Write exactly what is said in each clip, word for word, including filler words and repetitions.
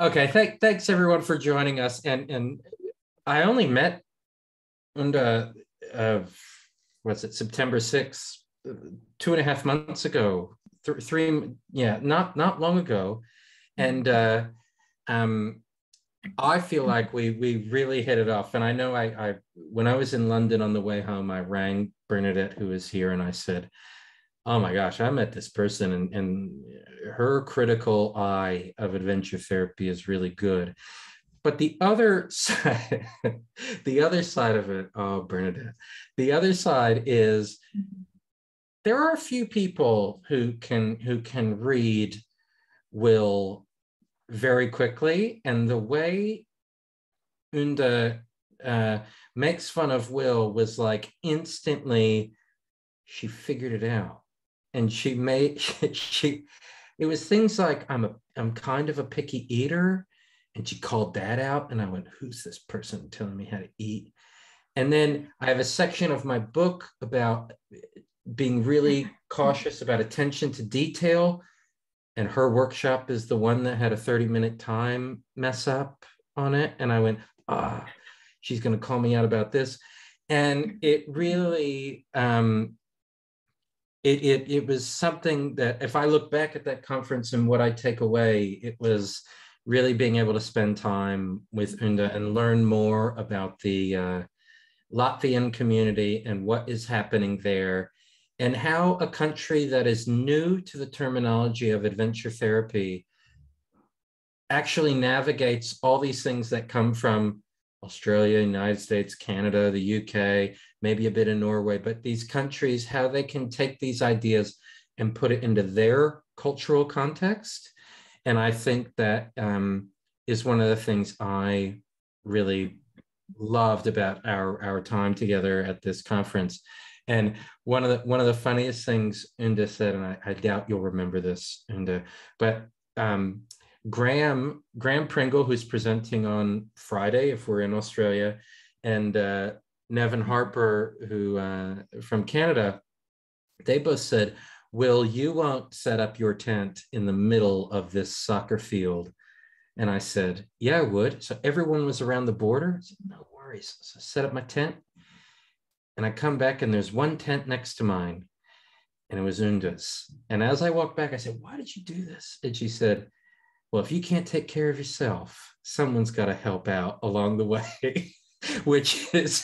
Okay, th thanks everyone for joining us. And and I only met Unda, uh, what's it, September sixth, two and a half months ago, th three, yeah, not not long ago, and uh, um, I feel like we we really hit it off. And I know I, I when I was in London on the way home, I rang Bernadette, who is here, and I said, "Oh my gosh, I met this person, and, and her critical eye of adventure therapy is really good." But the other side, the other side of it, oh Bernadette, the other side is there are a few people who can who can read Will very quickly, and the way Unda uh, makes fun of Will was like instantly she figured it out, and she made she. It was things like I'm a I'm kind of a picky eater, and she called that out, and I went, "Who's this person telling me how to eat?" And then I have a section of my book about being really cautious about attention to detail. And her workshop is the one that had a thirty minute time mess up on it. And I went, ah, oh, she's going to call me out about this. And it really, um, it, it, it was something that if I look back at that conference and what I take away, it was really being able to spend time with Unda and learn more about the uh, Latvian community and what is happening there, and how a country that is new to the terminology of adventure therapy actually navigates all these things that come from Australia, United States, Canada, the U K, maybe a bit of Norway, but these countries, how they can take these ideas and put it into their cultural context. And I think that um, is one of the things I really loved about our, our time together at this conference. And one of the one of the funniest things Unda said, and I, I doubt you'll remember this, Unda, but um, Graham Graham Pringle, who's presenting on Friday if we're in Australia, and uh, Nevin Harper, who uh, from Canada, they both said, "Will, you won't set up your tent in the middle of this soccer field?" And I said, "Yeah, I would." So everyone was around the border. I said, "No worries." So I set up my tent. And I come back and there's one tent next to mine, and it was Unda's. And as I walked back, I said, "Why did you do this?" And she said, "Well, if you can't take care of yourself, someone's got to help out along the way," which is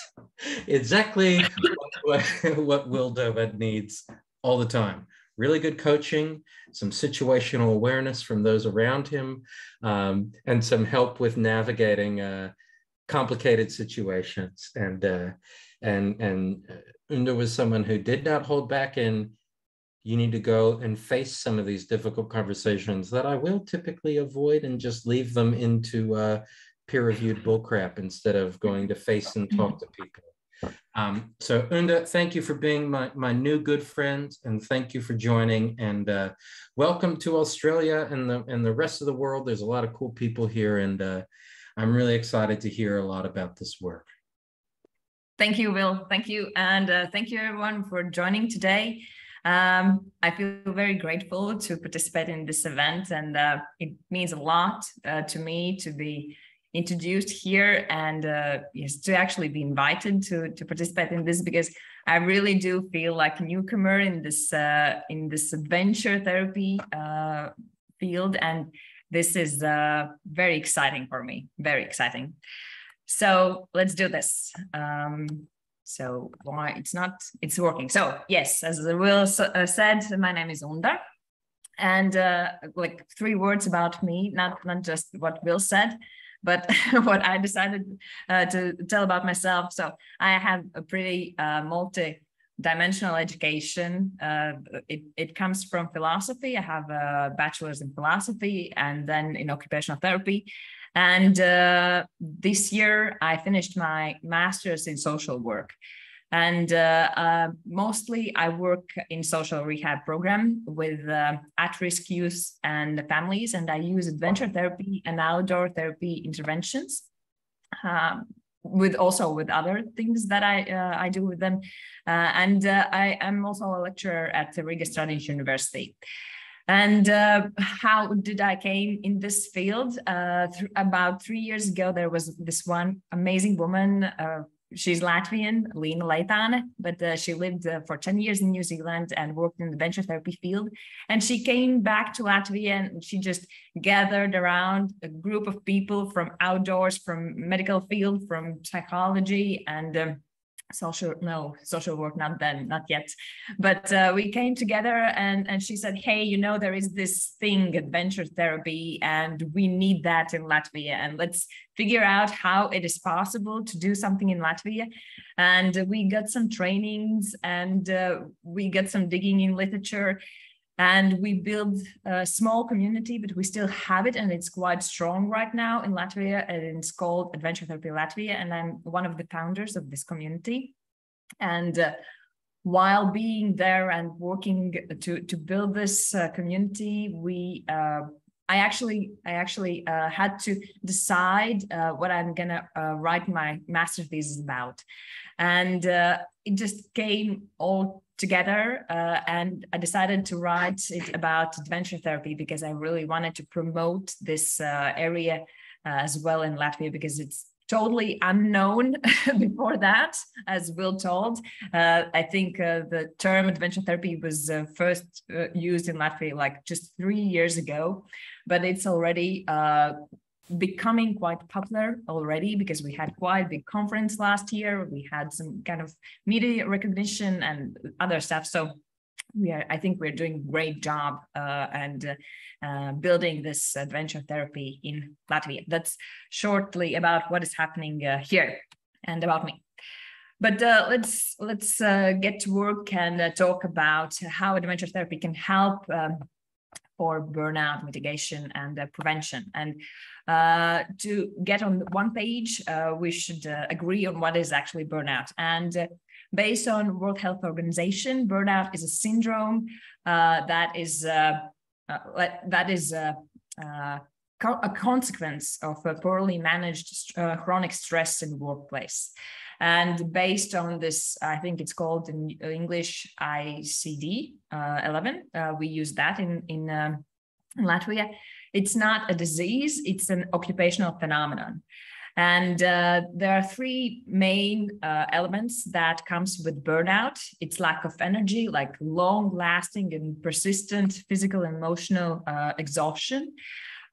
exactly what, what Will Dovid needs all the time. Really good coaching, some situational awareness from those around him, um, and some help with navigating uh, complicated situations. And uh, And, and Unda was someone who did not hold back in, you need to go and face some of these difficult conversations that I will typically avoid and just leave them into uh, peer-reviewed bullcrap instead of going to face and talk to people. Um, so Unda, thank you for being my, my new good friend, and thank you for joining, and uh, welcome to Australia and the, and the rest of the world. There's a lot of cool people here, and uh, I'm really excited to hear a lot about this work. Thank you, Will. Thank you. And uh, thank you, everyone, for joining today. Um, I feel very grateful to participate in this event, and uh, it means a lot uh, to me to be introduced here and uh, yes, to actually be invited to, to participate in this, because I really do feel like a newcomer in this, uh, in this adventure therapy uh, field. And this is uh, very exciting for me, very exciting. So let's do this. Um, so why it's not, it's working. So yes, as Will so, uh, said, my name is Unda, and uh, like three words about me, not, not just what Will said, but what I decided uh, to tell about myself. So I have a pretty uh, multi-dimensional education. Uh, it, it comes from philosophy. I have a bachelor's in philosophy and then in occupational therapy. And uh, this year I finished my master's in social work, and uh, uh, mostly I work in social rehab program with uh, at-risk youth and families, and I use adventure therapy and outdoor therapy interventions um, with also with other things that I, uh, I do with them. Uh, and uh, I am also a lecturer at the Riga Stradins University. And uh, how did I came in this field? Uh, th about three years ago, there was this one amazing woman. Uh, she's Latvian, Lina Leitane, but uh, she lived uh, for ten years in New Zealand and worked in the adventure therapy field. And she came back to Latvia and she just gathered around a group of people from outdoors, from medical field, from psychology, and um, social, no, social work, not then, not yet. But uh, we came together and, and she said, hey, you know, there is this thing, adventure therapy, and we need that in Latvia. And let's figure out how it is possible to do something in Latvia. And we got some trainings and uh, we got some digging in literature. And we build a small community, but we still have it. And it's quite strong right now in Latvia. And it's called Adventure Therapy Latvia. And I'm one of the founders of this community. And uh, while being there and working to, to build this uh, community, we uh, I actually I actually uh, had to decide uh, what I'm going to uh, write my master's thesis about. And uh, it just came all together uh, and I decided to write it about adventure therapy because I really wanted to promote this uh, area uh, as well in Latvia, because it's totally unknown before that, as Will told. Uh, I think uh, the term adventure therapy was uh, first uh, used in Latvia like just three years ago, but it's already uh, becoming quite popular already, because we had quite a big conference last year. We had some kind of media recognition and other stuff. So we are, I think we're doing a great job uh, and uh, uh, building this adventure therapy in Latvia. That's shortly about what is happening uh, here and about me. But uh, let's let's uh, get to work and uh, talk about how adventure therapy can help um, for burnout mitigation and uh, prevention. And uh, to get on one page, uh, we should uh, agree on what is actually burnout. And uh, based on World Health Organization, burnout is a syndrome uh, that is uh, uh, that is uh, uh, co a consequence of a poorly managed st uh, chronic stress in the workplace. And based on this, I think it's called in English I C D uh, eleven. Uh, we use that in, in um, Latvia. It's not a disease, it's an occupational phenomenon. And uh, there are three main uh, elements that comes with burnout. It's lack of energy, like long lasting and persistent physical and emotional uh, exhaustion.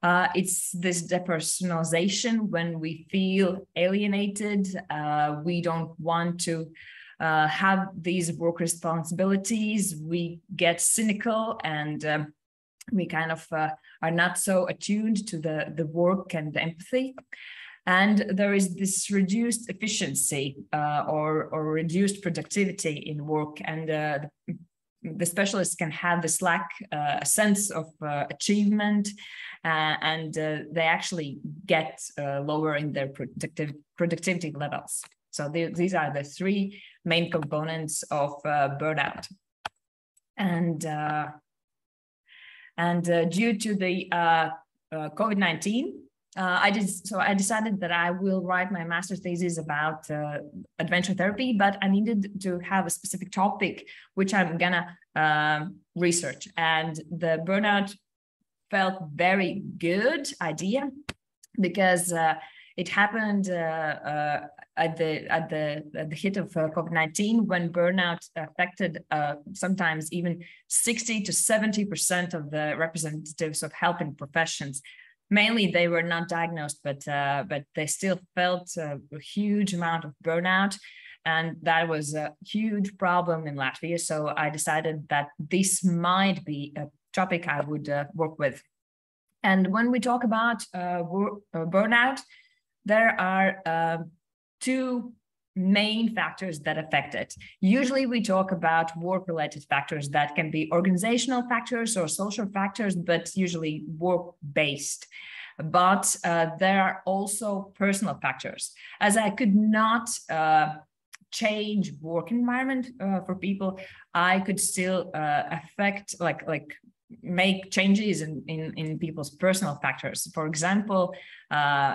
Uh, it's this depersonalization when we feel alienated, uh, we don't want to uh, have these work responsibilities, we get cynical and uh, we kind of uh, are not so attuned to the, the work and the empathy. And there is this reduced efficiency uh, or, or reduced productivity in work, and uh, the The specialists can have this lack, uh, a sense of uh, achievement, uh, and uh, they actually get uh, lower in their productive, productivity levels. So they, these are the three main components of uh, burnout. And, uh, and uh, due to the uh, uh, COVID nineteen, Uh, I did, so I decided that I will write my master's thesis about uh, adventure therapy, but I needed to have a specific topic which I'm gonna uh, research. And the burnout felt very good idea, because uh, it happened uh, uh, at the at the at the hit of uh, COVID nineteen, when burnout affected uh, sometimes even sixty to seventy percent of the representatives of helping professions. Mainly, they were not diagnosed, but uh, but they still felt uh, a huge amount of burnout, and that was a huge problem in Latvia. So I decided that this might be a topic I would uh, work with. And when we talk about uh, burnout, there are uh, two main factors that affect it. Usually we talk about work-related factors that can be organizational factors or social factors, but usually work-based. But uh, there are also personal factors. As I could not uh, change work environment uh, for people, I could still uh, affect, like, like make changes in, in, in people's personal factors. For example, uh,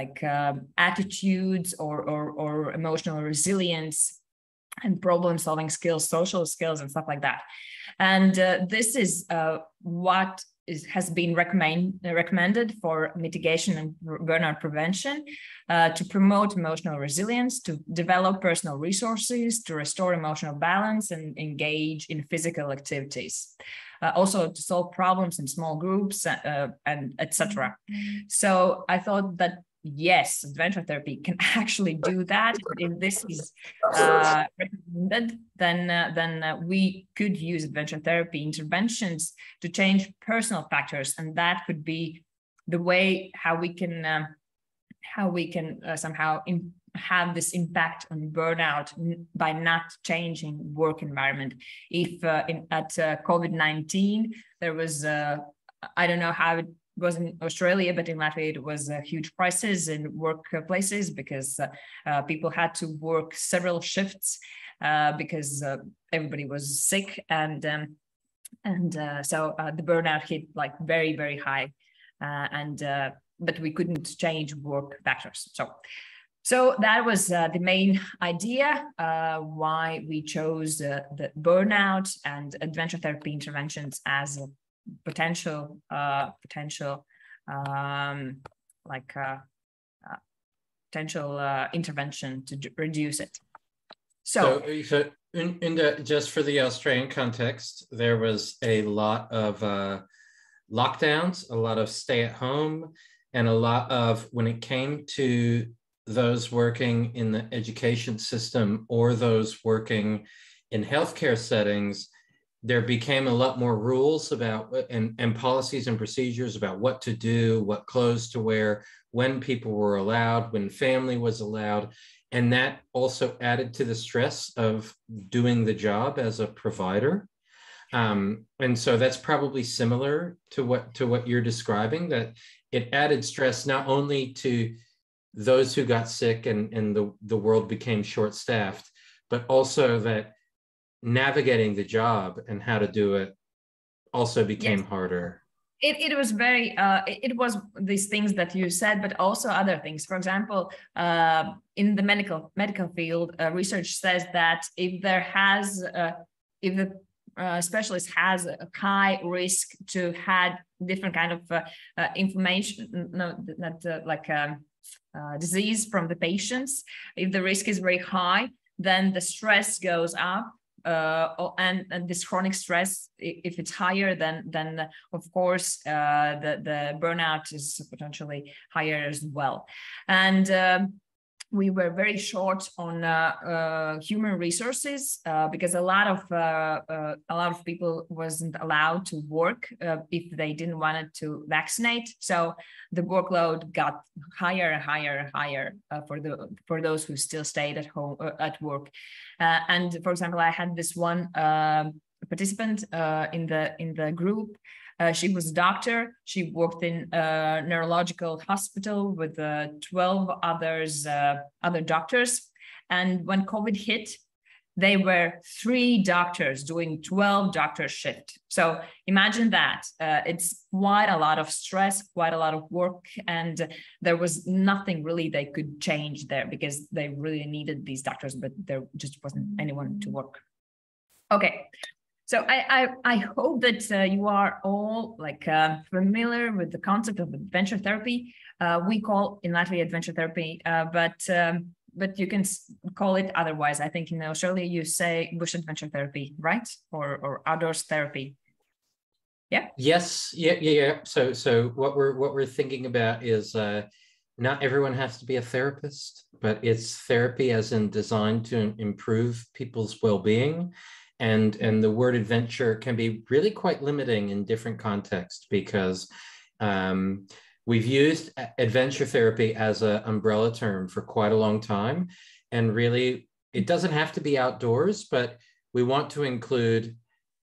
like uh, attitudes or, or, or emotional resilience and problem solving skills, social skills and stuff like that. And uh, this is uh, what is, has been recommend, recommended for mitigation and burnout prevention, uh, to promote emotional resilience, to develop personal resources, to restore emotional balance and engage in physical activities. Uh, also to solve problems in small groups, uh, and et cetera. So I thought that yes, adventure therapy can actually do that. If this is uh, recommended, then uh, then uh, we could use adventure therapy interventions to change personal factors, and that could be the way how we can uh, how we can uh, somehow improve. Have this impact on burnout by not changing work environment. If uh, in, at uh, COVID nineteen, there was, uh, I don't know how it was in Australia, but in Latvia, it was a huge crisis in workplaces because uh, uh, people had to work several shifts uh, because uh, everybody was sick. And, um, and uh, so uh, the burnout hit like very, very high, uh, and uh, but we couldn't change work factors. So. So that was uh, the main idea uh, why we chose uh, the burnout and adventure therapy interventions as a potential, uh, potential, um, like uh, uh, potential uh, intervention to reduce it. So, so, so in, in the, just for the Australian context, there was a lot of uh, lockdowns, a lot of stay at home, and a lot of, when it came to those working in the education system or those working in healthcare settings, there became a lot more rules about and, and policies and procedures about what to do, what clothes to wear, when people were allowed, when family was allowed. And that also added to the stress of doing the job as a provider. Um, and so that's probably similar to what, to what you're describing, that it added stress not only to those who got sick and, and the, the world became short-staffed, but also that navigating the job and how to do it also became yes. harder. It, it was very, uh, it, it was these things that you said, but also other things. For example, uh, in the medical medical field, uh, research says that if there has, uh, if the uh, specialist has a high risk to had different kind of uh, uh, inflammation, no, not uh, like, um, Uh, disease from the patients. If the risk is very high, then the stress goes up, uh, and, and this chronic stress, if it's higher, then then of course uh, the the burnout is potentially higher as well. And um, we were very short on uh, uh, human resources uh, because a lot of uh, uh, a lot of people wasn't allowed to work uh, if they didn't want to vaccinate. So the workload got higher and higher and higher uh, for the for those who still stayed at home uh, at work. Uh, and for example, I had this one uh, participant uh, in the in the group. Uh, she was a doctor. She worked in a neurological hospital with uh, twelve others, uh, other doctors. And when COVID hit, they were three doctors doing twelve doctor shift. So imagine that. Uh, it's quite a lot of stress, quite a lot of work. And there was nothing really they could change there because they really needed these doctors, but there just wasn't anyone to work. Okay. So I, I, I hope that uh, you are all like uh, familiar with the concept of adventure therapy. Uh, we call in Latvia adventure therapy, uh, but um, but you can call it otherwise. I think in Australia you say bush adventure therapy, right? Or or outdoors therapy. Yeah. Yes. Yeah. Yeah. Yeah. So so what we're what we're thinking about is uh, not everyone has to be a therapist, but it's therapy as in designed to improve people's well-being. And, and the word adventure can be really quite limiting in different contexts because um, we've used adventure therapy as an umbrella term for quite a long time. And really, it doesn't have to be outdoors, but we want to include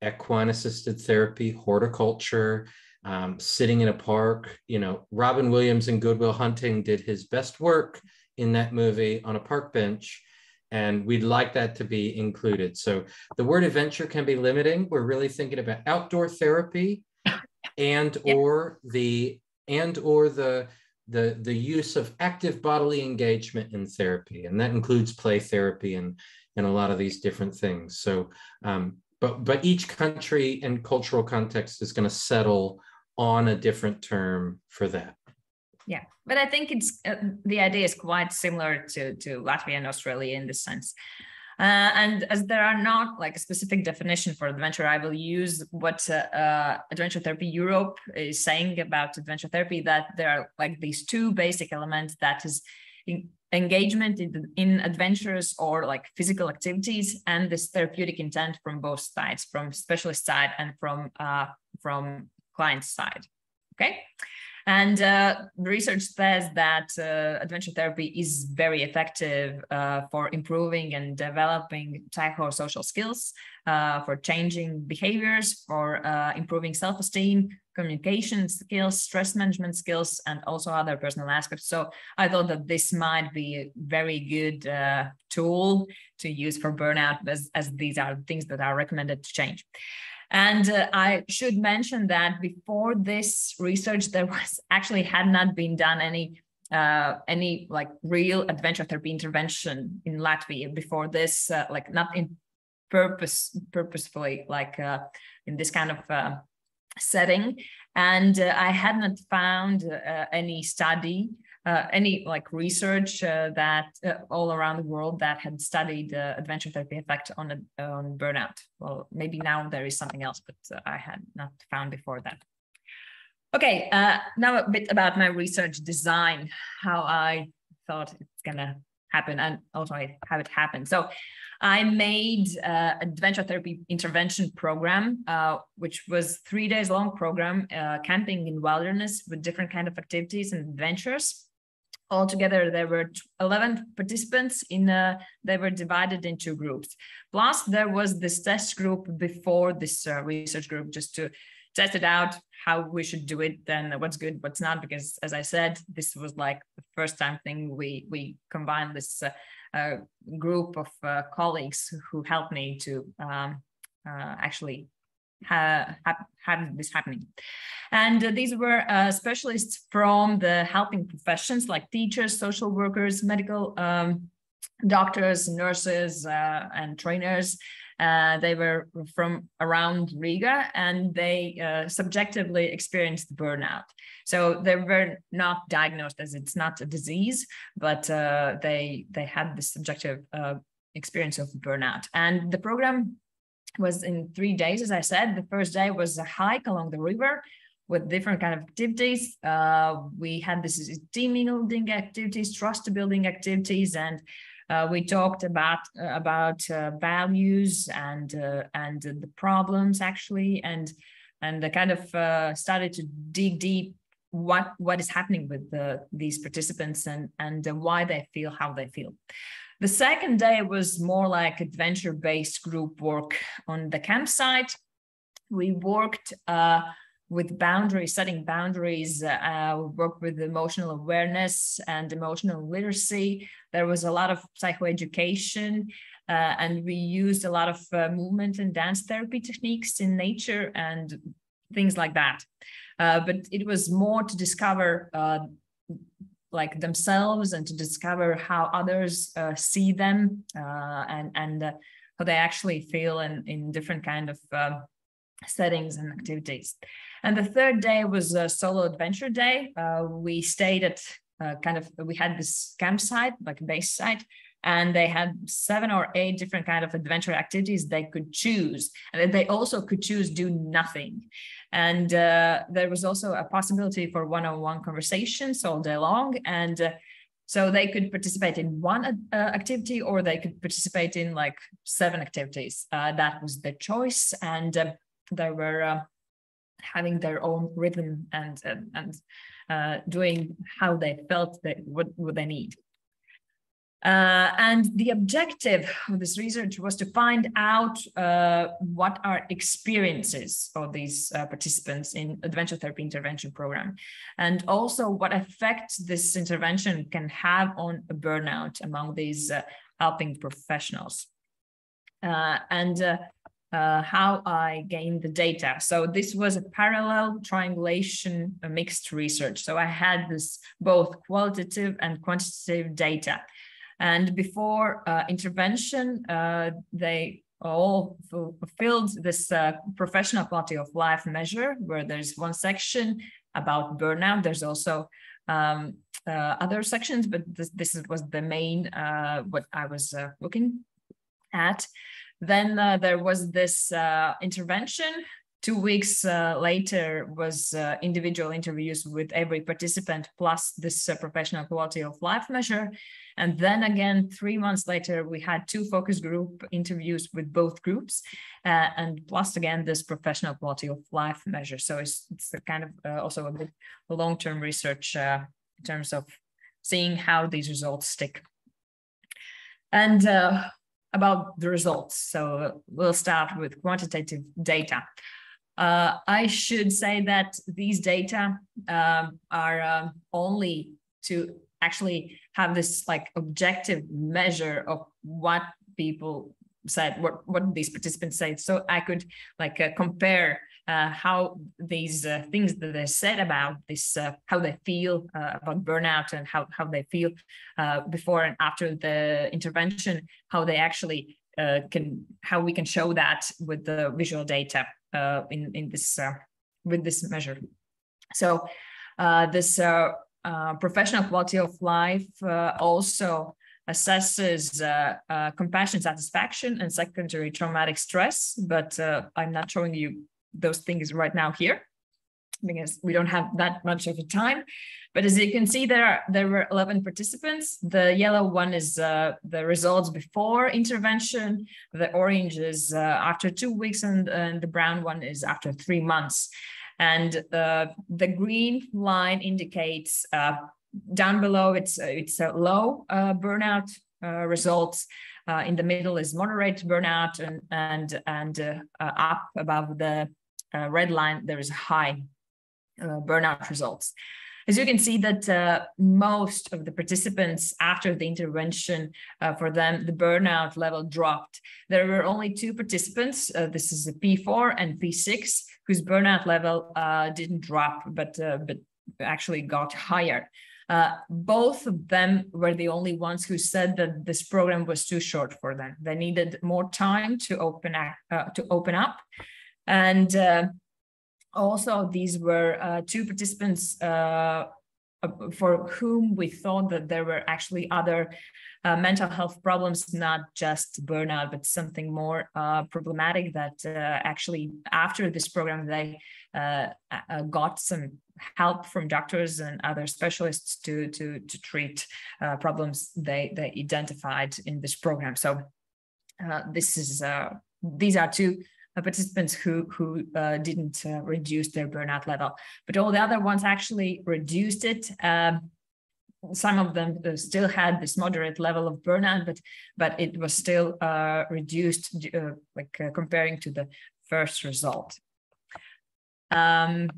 equine-assisted therapy, horticulture, um, sitting in a park. You know, Robin Williams in Good Will Hunting did his best work in that movie on a park bench. And we'd like that to be included. So the word adventure can be limiting. We're really thinking about outdoor therapy and yep. or the and or the, the the use of active bodily engagement in therapy. And that includes play therapy and, and a lot of these different things. So um, but but each country and cultural context is going to settle on a different term for that. Yeah, but I think it's uh, the idea is quite similar to to Latvia and Australia in this sense. Uh, and as there are not like a specific definition for adventure, I will use what uh, uh, Adventure Therapy Europe is saying about adventure therapy, that there are like these two basic elements, that is in engagement in, in adventures or like physical activities, and this therapeutic intent from both sides, from specialist side and from, uh, from client side, okay? And uh, the research says that uh, adventure therapy is very effective uh, for improving and developing psychosocial skills, uh, for changing behaviors, for uh, improving self-esteem, communication skills, stress management skills, and also other personal aspects. So I thought that this might be a very good uh, tool to use for burnout, as, as these are things that are recommended to change. And uh, I should mention that before this research, there was actually had not been done any uh, any like real adventure therapy intervention in Latvia before this, uh, like not in purpose, purposefully, like uh, in this kind of uh, setting. And uh, I had not found uh, any study, uh, any like research uh, that uh, all around the world that had studied uh, adventure therapy effect on, a, on burnout. Well, maybe now there is something else, but uh, I had not found before that. Okay, uh, now a bit about my research design, how I thought it's gonna happen, and also how it happened. So I made uh, adventure therapy intervention program, uh, which was three days long program, uh, camping in wilderness with different kind of activities and adventures. Altogether, there were eleven participants in, uh, they were divided into groups. Plus there was this test group before this uh, research group, just to test it out, how we should do it, then what's good, what's not, because as I said, this was like the first time thing we we combined this uh, uh, group of uh, colleagues who helped me to um, uh, actually ha ha have this happening. And uh, these were uh, specialists from the helping professions like teachers, social workers, medical um, doctors, nurses, uh, and trainers. Uh, they were from around Riga, and they uh, subjectively experienced burnout. So they were not diagnosed, as it's not a disease, but uh, they they had this subjective uh, experience of burnout. And the program was in three days, as I said. The first day was a hike along the river with different kind of activities. Uh, we had this team building activities, trust building activities, and Uh, we talked about uh, about uh, values and uh, and the problems actually, and and the kind of uh, started to dig deep what what is happening with the, these participants and and uh, why they feel how they feel. The second day was more like adventure-based group work on the campsite. We worked Uh, with boundaries, setting boundaries, uh, we worked with emotional awareness and emotional literacy. There was a lot of psychoeducation, uh, and we used a lot of uh, movement and dance therapy techniques in nature and things like that. Uh, but it was more to discover uh, like themselves and to discover how others uh, see them uh, and, and uh, how they actually feel in, in different kind of uh, settings and activities. And the third day was a solo adventure day. Uh, we stayed at uh, kind of, we had this campsite, like base site, and they had seven or eight different kind of adventure activities they could choose. And they also could choose do nothing. And uh, there was also a possibility for one-on-one conversations all day long. And uh, so they could participate in one uh, activity, or they could participate in like seven activities. Uh, that was their choice. And uh, they were uh, having their own rhythm and and, and uh, doing how they felt that what, what they need. Uh, and the objective of this research was to find out uh, what are experiences of these uh, participants in adventure therapy intervention program, and also what effects this intervention can have on a burnout among these uh, helping professionals. Uh, and uh, Uh, how I gained the data. So this was a parallel triangulation a mixed research. So I had this both qualitative and quantitative data. And before uh, intervention, uh, they all fulfilled this uh, professional quality of life measure, where there's one section about burnout. There's also um, uh, other sections, but this, this was the main, uh, what I was uh, looking at. Then uh, there was this uh, intervention. Two weeks uh, later was uh, individual interviews with every participant, plus this uh, professional quality of life measure. And then again, three months later, we had two focus group interviews with both groups, uh, and plus again, this professional quality of life measure. So it's, it's a kind of uh, also a bit long-term research uh, in terms of seeing how these results stick. And uh, about the results. So we'll start with quantitative data. Uh, I should say that these data um, are uh, only to actually have this like objective measure of what people said, what, what these participants said. So I could like uh, compare uh, how these uh, things that they said about this, uh, how they feel uh, about burnout and how, how they feel uh, before and after the intervention, how they actually uh, can, how we can show that with the visual data. Uh, in in this uh, with this measure, so uh, this uh, uh, professional quality of life uh, also assesses uh, uh, compassion, satisfaction, and secondary traumatic stress. But uh, I'm not showing you those things right now here because we don't have that much of a time. But as you can see, there are, there were eleven participants. The yellow one is uh, the results before intervention. The orange is uh, after two weeks, and, and the brown one is after three months. And uh, the green line indicates uh, down below it's it's a low uh, burnout uh, results. Uh, in the middle is moderate burnout, and and and uh, uh, up above the uh, red line there is high uh, burnout results. As you can see that uh, most of the participants after the intervention, uh, for them, the burnout level dropped. There were only two participants, uh, this is a P four and P six, whose burnout level uh, didn't drop, but, uh, but actually got higher. Uh, both of them were the only ones who said that this program was too short for them. They needed more time to open up. Uh, to open up. And uh, also, these were uh, two participants uh, for whom we thought that there were actually other uh, mental health problems, not just burnout, but something more uh, problematic that uh, actually after this program, they uh, uh, got some help from doctors and other specialists to, to, to treat uh, problems they, they identified in this program. So uh, this is uh, these are two participants who who uh, didn't uh, reduce their burnout level, but all the other ones actually reduced it. Um, some of them still had this moderate level of burnout, but but it was still uh, reduced, uh, like uh, comparing to the first result. Um,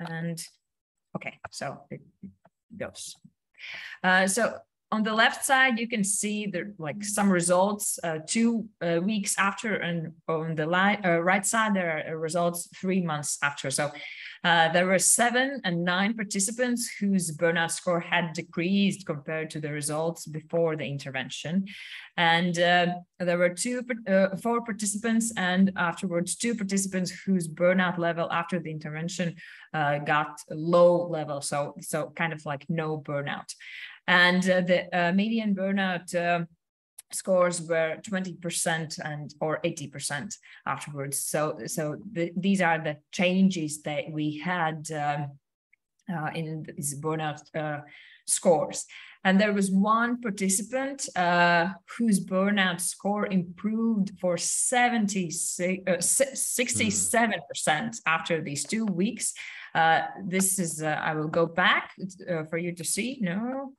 and okay, so it goes. Uh, so. On the left side, you can see the, like some results uh, two uh, weeks after, and on the li uh, right side, there are results three months after. So uh, there were seven and nine participants whose burnout score had decreased compared to the results before the intervention. And uh, there were two, uh, four participants and afterwards two participants whose burnout level after the intervention uh, got low level. So, so kind of like no burnout. And uh, the uh, median burnout uh, scores were twenty percent and or eighty percent afterwards. So, so the, these are the changes that we had um, uh, in these burnout uh, scores. And there was one participant uh, whose burnout score improved for sixty-seven percent after these two weeks. Uh, this is, uh, I will go back uh, for you to see. No.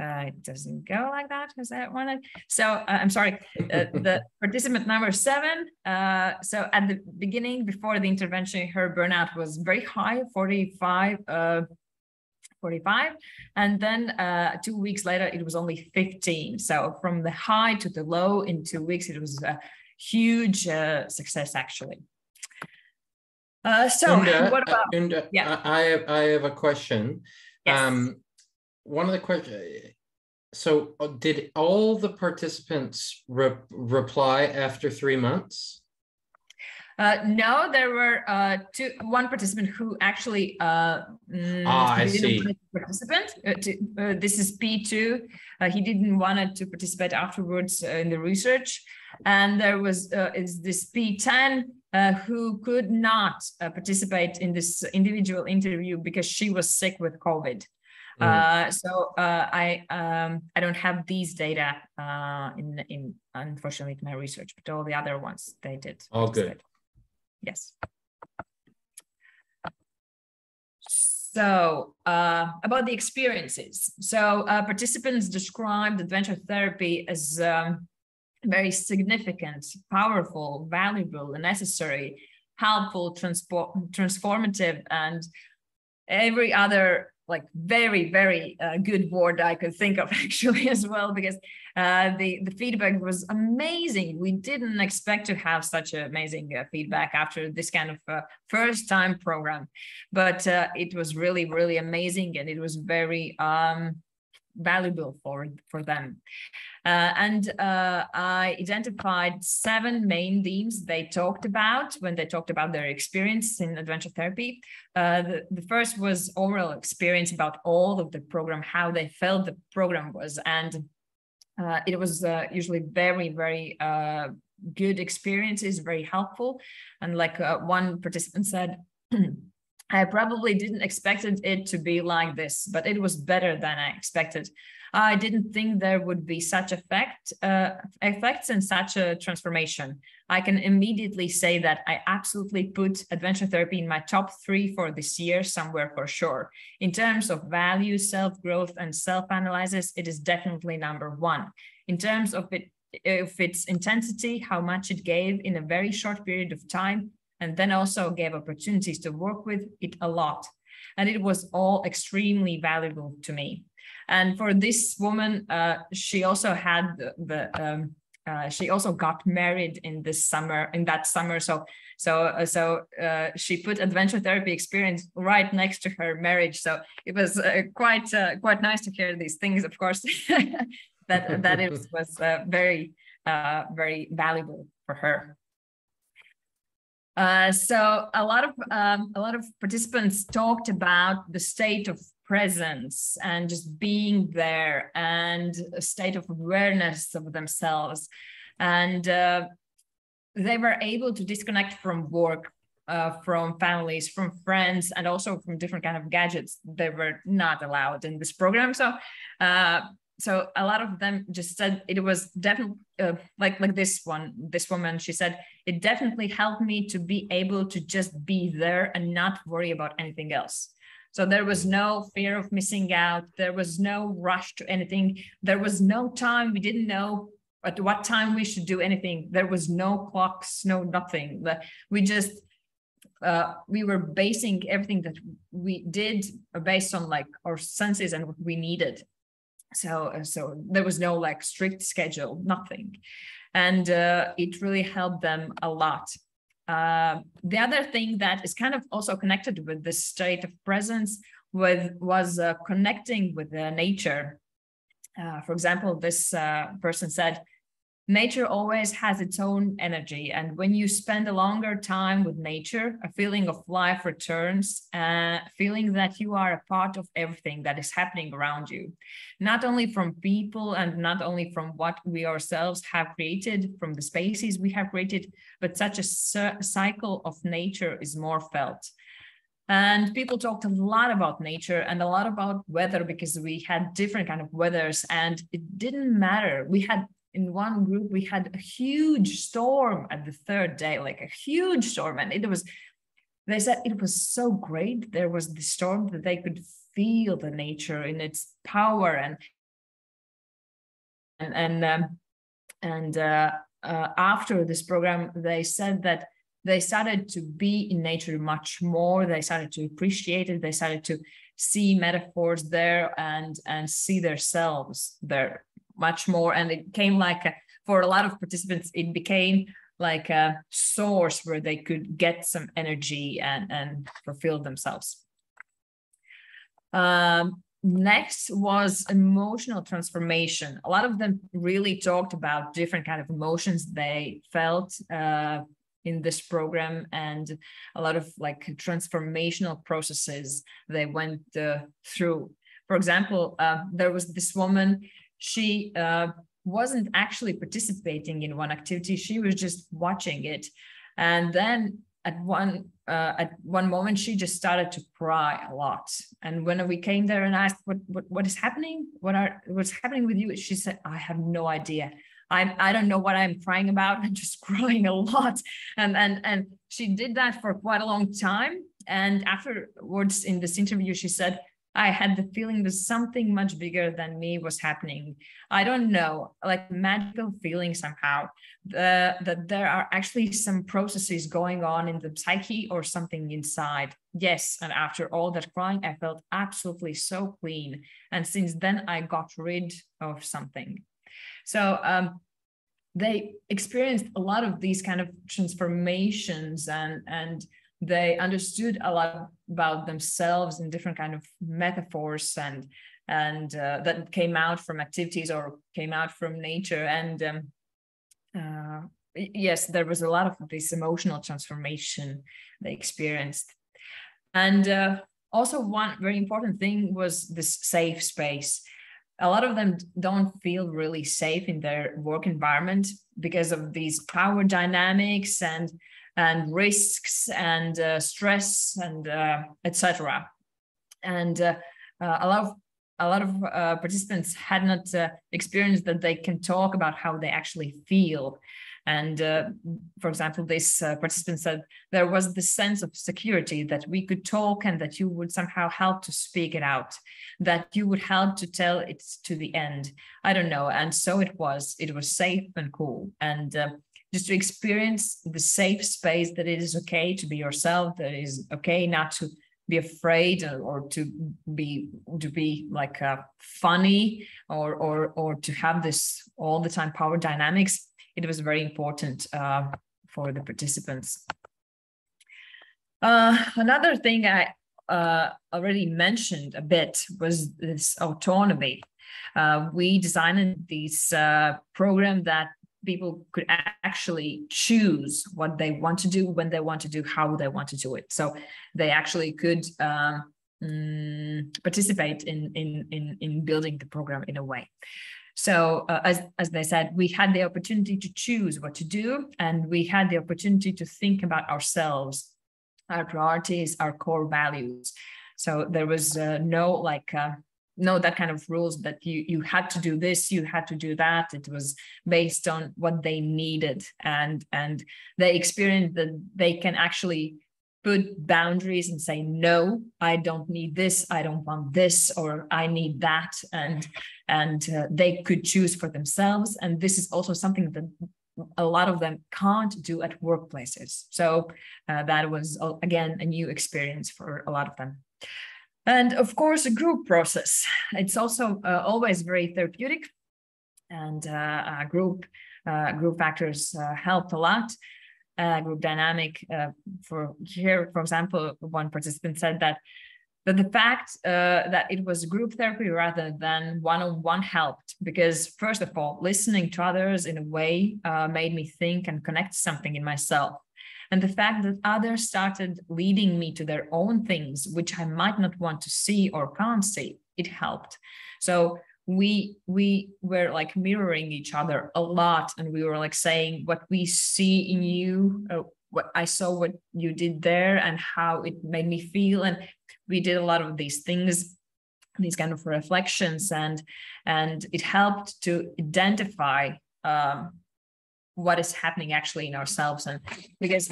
Uh, it doesn't go like that, as I wanted. So uh, I'm sorry, uh, the participant number seven. Uh, so at the beginning, before the intervention, her burnout was very high, forty-five, and then uh, two weeks later, it was only fifteen. So from the high to the low in two weeks, it was a huge uh, success, actually. Uh, so Unda, what about? Unda, yeah. I have I have a question. Yes. Um, One of the questions, So did all the participants re reply after three months? Uh, no, there were uh, two, one participant who actually uh, ah, I see. Participant. Uh, to, uh, this is P two. Uh, he didn't want to participate afterwards uh, in the research. And there was uh, is this P ten uh, who could not uh, participate in this individual interview because she was sick with COVID. Uh, so uh, I um, I don't have these data uh, in in unfortunately in my research, but all the other ones they did. Oh, good. Yes. So uh, about the experiences. So uh, participants described adventure therapy as um, very significant, powerful, valuable, and necessary, helpful, transformative, and every other. Like very, very uh, good word I could think of actually as well, because uh, the, the feedback was amazing. We didn't expect to have such amazing uh, feedback after this kind of uh, first time program, but uh, it was really, really amazing. And it was very um, valuable for, for them. Uh, and uh, I identified seven main themes they talked about when they talked about their experience in adventure therapy. Uh, the, the first was overall experience about all of the program, how they felt the program was. And uh, it was uh, usually very, very uh, good experiences, very helpful. And like uh, one participant said, I probably didn't expect it to be like this, but it was better than I expected. I didn't think there would be such effect, uh, effects and such a transformation. I can immediately say that I absolutely put adventure therapy in my top three for this year somewhere for sure. In terms of value, self-growth and self-analysis, it is definitely number one. In terms of it, if its intensity, how much it gave in a very short period of time, and then also gave opportunities to work with it a lot. And it was all extremely valuable to me. And for this woman, uh, she also had the, the um, uh, she also got married in this summer, in that summer. So, so, uh, so uh, she put adventure therapy experience right next to her marriage. So it was uh, quite, uh, quite nice to hear these things. Of course, that that it was, was uh, very, uh, very valuable for her. Uh, so a lot of um, a lot of participants talked about the state of presence and just being there and a state of awareness of themselves, and uh, they were able to disconnect from work, uh, from families, from friends, and also from different kind of gadgets. They were not allowed in this program, so. Uh, So a lot of them just said it was definitely uh, like like this one, this woman, she said, it definitely helped me to be able to just be there and not worry about anything else. So there was no fear of missing out. There was no rush to anything. There was no time. We didn't know at what time we should do anything. There was no clocks, no nothing. We just, uh, we were basing everything that we did based on like our senses and what we needed. So, so there was no like strict schedule, nothing. And uh, it really helped them a lot. Uh, the other thing that is kind of also connected with this state of presence with, was uh, connecting with uh, nature. Uh, for example, this uh, person said, nature always has its own energy. And when you spend a longer time with nature, a feeling of life returns, uh, feeling that you are a part of everything that is happening around you, not only from people and not only from what we ourselves have created, from the spaces we have created, but such a cycle of nature is more felt. And people talked a lot about nature and a lot about weather because we had different kind of weathers and it didn't matter. We had in one group, we had a huge storm at the third day, like a huge storm. And it was, they said it was so great. There was the storm that they could feel the nature in its power. And and and, um, and uh, uh, after this program, they said that they started to be in nature much more. They started to appreciate it. They started to see metaphors there and, and see themselves there much more. And it came like, a, for a lot of participants, it became like a source where they could get some energy and, and fulfill themselves. Um, Next was emotional transformation. A lot of them really talked about different kind of emotions they felt uh, in this program, and a lot of like transformational processes they went uh, through. For example, uh, there was this woman, she uh, wasn't actually participating in one activity, she was just watching it. And then at one uh, at one moment, she just started to cry a lot. And when we came there and asked, what what, what is happening? What are what's happening with you? She said, I have no idea. I I don't know what I'm crying about. I'm just crying a lot. And, and, and she did that for quite a long time. And afterwards in this interview, she said, I had the feeling that something much bigger than me was happening. I don't know, like magical feeling somehow, uh, that there are actually some processes going on in the psyche or something inside. Yes, and after all that crying, I felt absolutely so clean. And since then I got rid of something. So um, they experienced a lot of these kind of transformations, and, and they understood a lot about themselves in different kind of metaphors and and uh, that came out from activities or came out from nature. And um, uh, yes, there was a lot of this emotional transformation they experienced. And uh, also one very important thing was this safe space. A lot of them don't feel really safe in their work environment because of these power dynamics and and risks and uh, stress and uh, et cetera. And uh, uh, a lot of, a lot of uh, participants had not uh, experienced that they can talk about how they actually feel. And uh, for example, this uh, participant said, there was the sense of security that we could talk and that you would somehow help to speak it out, that you would help to tell it to the end. I don't know. And so it was, it was safe and cool. And uh, just to experience the safe space that it is okay to be yourself, that it is okay not to be afraid or, or to be to be like uh, funny or or or to have this all the time power dynamics. It was very important uh, for the participants. Uh, another thing I uh, already mentioned a bit was this autonomy. Uh, we designed this uh, program that people could actually choose what they want to do, when they want to do, how they want to do it. So they actually could uh, um, participate in, in, in, in building the program in a way. So uh, as, as they said, we had the opportunity to choose what to do, and we had the opportunity to think about ourselves, our priorities, our core values. So there was uh, no like... Uh, No, that kind of rules that you, you had to do this, you had to do that. It was based on what they needed. And, and they experienced that they can actually put boundaries and say, no, I don't need this, I don't want this, or I need that. And, and uh, they could choose for themselves. And this is also something that a lot of them can't do at workplaces. So uh, that was, again, a new experience for a lot of them. And of course, a group process. It's also uh, always very therapeutic, and uh, group uh, group factors uh, helped a lot. Uh, group dynamic. Uh, for here, for example, one participant said that that the fact uh, that it was group therapy rather than one-on-one helped, because first of all, listening to others in a way uh, made me think and connect something in myself. And the fact that others started leading me to their own things, which I might not want to see or can't see, it helped. So we we were like mirroring each other a lot. And we were like saying what we see in you, uh, what I saw what you did there and how it made me feel. And we did a lot of these things, these kind of reflections, and, and it helped to identify um, what is happening actually in ourselves. And because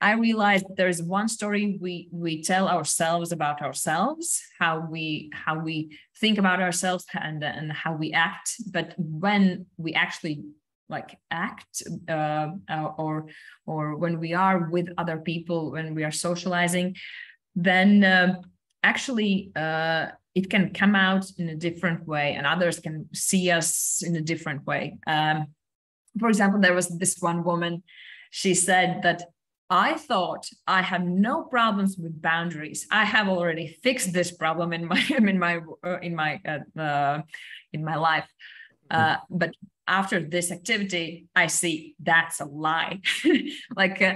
I realized there's one story we we tell ourselves about ourselves, how we how we think about ourselves and and how we act, but when we actually like act uh, or or when we are with other people, when we are socializing, then uh, actually uh, it can come out in a different way, and others can see us in a different way. Um, For example, there was this one woman, she said that I thought I have no problems with boundaries. I have already fixed this problem in my in my uh, in my uh, in my life. Uh, but after this activity, I see that's a lie. Like uh,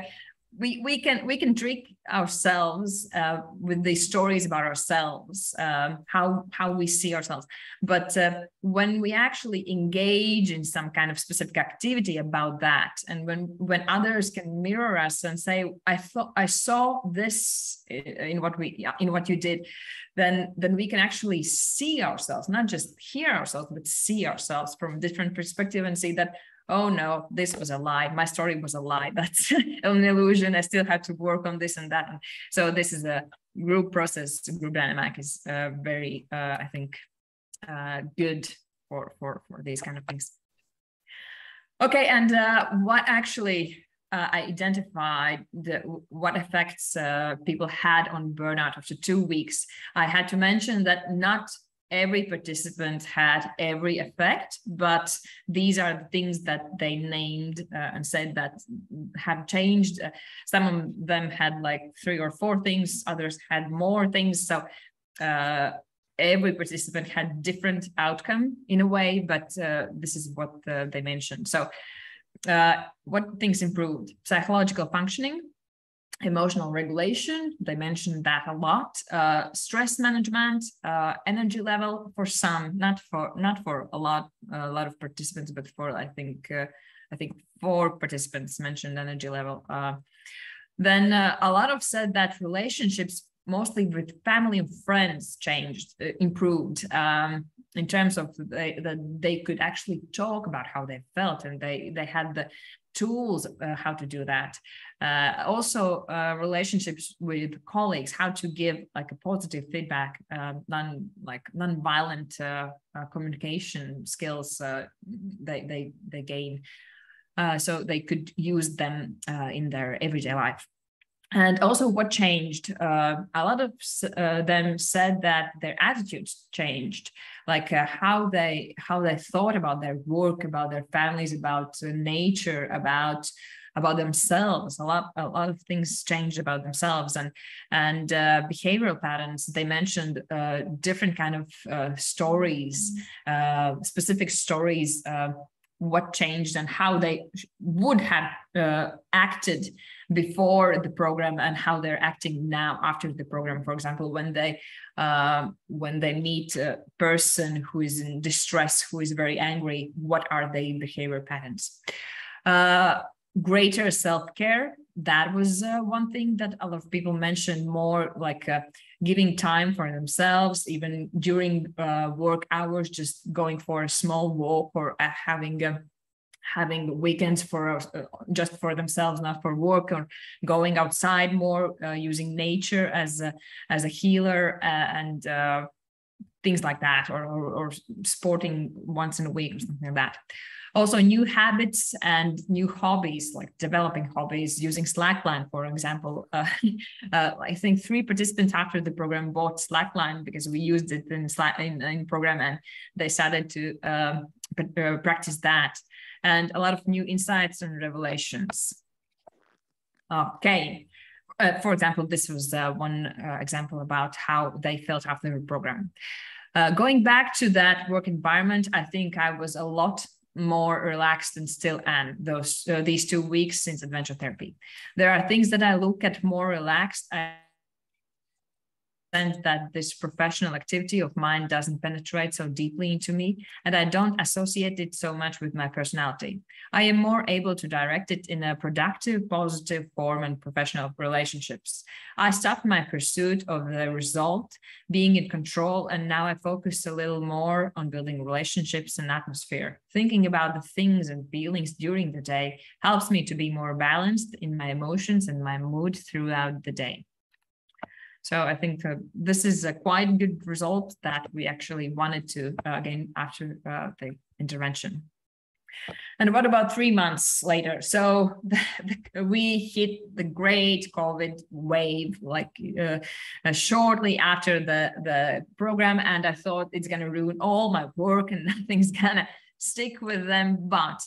we we can we can trick ourselves uh, with these stories about ourselves, um, how how we see ourselves. But uh, when we actually engage in some kind of specific activity about that, and when when others can mirror us and say, "I thought I saw this in what we in what you did," then then we can actually see ourselves, not just hear ourselves, but see ourselves from a different perspective and see that, oh no, this was a lie. My story was a lie. That's an illusion. I still have to work on this and that. So this is a group process. Group dynamic is uh, very, uh, I think, uh, good for, for, for these kind of things. Okay, and uh, what actually uh, I identified, the, what effects uh, people had on burnout after two weeks. I had to mention that not every participant had every effect, but these are the things that they named uh, and said that have changed. Uh, some of them had like three or four things, others had more things. So uh, every participant had different outcome in a way, but uh, this is what uh, they mentioned. So uh, what things improved? Psychological functioning, emotional regulation, they mentioned that a lot, uh, stress management, uh, energy level for some, not for not for a lot a lot of participants, but for I think uh, I think four participants mentioned energy level. Uh, then uh, a lot of said that relationships, mostly with family and friends, changed, uh, improved um, in terms of they, that they could actually talk about how they felt, and they they had the tools uh, how to do that. Uh, also, uh, relationships with colleagues, how to give like a positive feedback, uh, non like non-violent uh, uh, communication skills uh, they they they gain, uh, so they could use them uh, in their everyday life. And also, what changed? Uh, a lot of uh, them said that their attitudes changed, like uh, how they how they thought about their work, about their families, about uh, nature, about about themselves. A lot a lot of things changed about themselves, and and uh, behavioral patterns. They mentioned uh, different kind of uh, stories, uh, specific stories. Uh, what changed and how they would have uh, acted before the program and how they're acting now after the program. For example, when they uh, when they meet a person who is in distress, who is very angry, what are their behavior patterns? Uh, greater self-care, that was uh, one thing that a lot of people mentioned, more like uh, giving time for themselves, even during uh, work hours, just going for a small walk or uh, having a, having weekends for uh, just for themselves, not for work, or going outside more, uh, using nature as a, as a healer, uh, and uh, things like that, or, or, or sporting once in a week or something like that. Also, new habits and new hobbies, like developing hobbies, using Slackline, for example. Uh, uh, I think three participants after the program bought Slackline because we used it in Slack, in, in program, and they started to uh, practice that. And a lot of new insights and revelations. Okay. Uh, for example, this was uh, one uh, example about how they felt after the program. Uh, going back to that work environment, I think I was a lot more relaxed and still am those uh, these two weeks since adventure therapy. There are things that I look at more relaxed. I sense that this professional activity of mine doesn't penetrate so deeply into me, and I don't associate it so much with my personality. I am more able to direct it in a productive, positive form and professional relationships. I stopped my pursuit of the result, being in control, and now I focus a little more on building relationships and atmosphere. Thinking about the things and feelings during the day helps me to be more balanced in my emotions and my mood throughout the day. So I think uh, this is a quite good result that we actually wanted to uh, gain after uh, the intervention. And what about three months later? So the, the, we hit the great COVID wave, like uh, uh, shortly after the, the program. And I thought it's going to ruin all my work and nothing's going to stick with them. But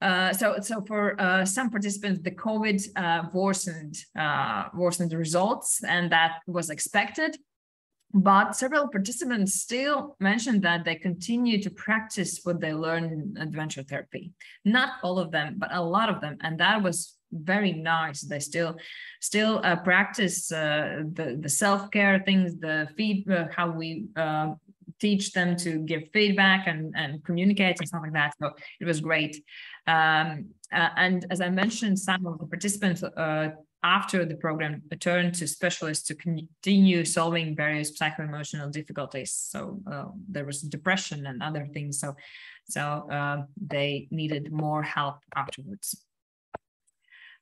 Uh, so, so for uh, some participants, the COVID uh, worsened uh, worsened the results, and that was expected. But several participants still mentioned that they continue to practice what they learned in adventure therapy. Not all of them, but a lot of them, and that was very nice. They still still uh, practice uh, the the self-care things, the feed, uh, how we. Uh, teach them to give feedback and, and communicate and stuff like that. So it was great. Um, uh, and as I mentioned, some of the participants uh, after the program turned to specialists to continue solving various psychoemotional difficulties. So uh, there was depression and other things. So, so uh, they needed more help afterwards.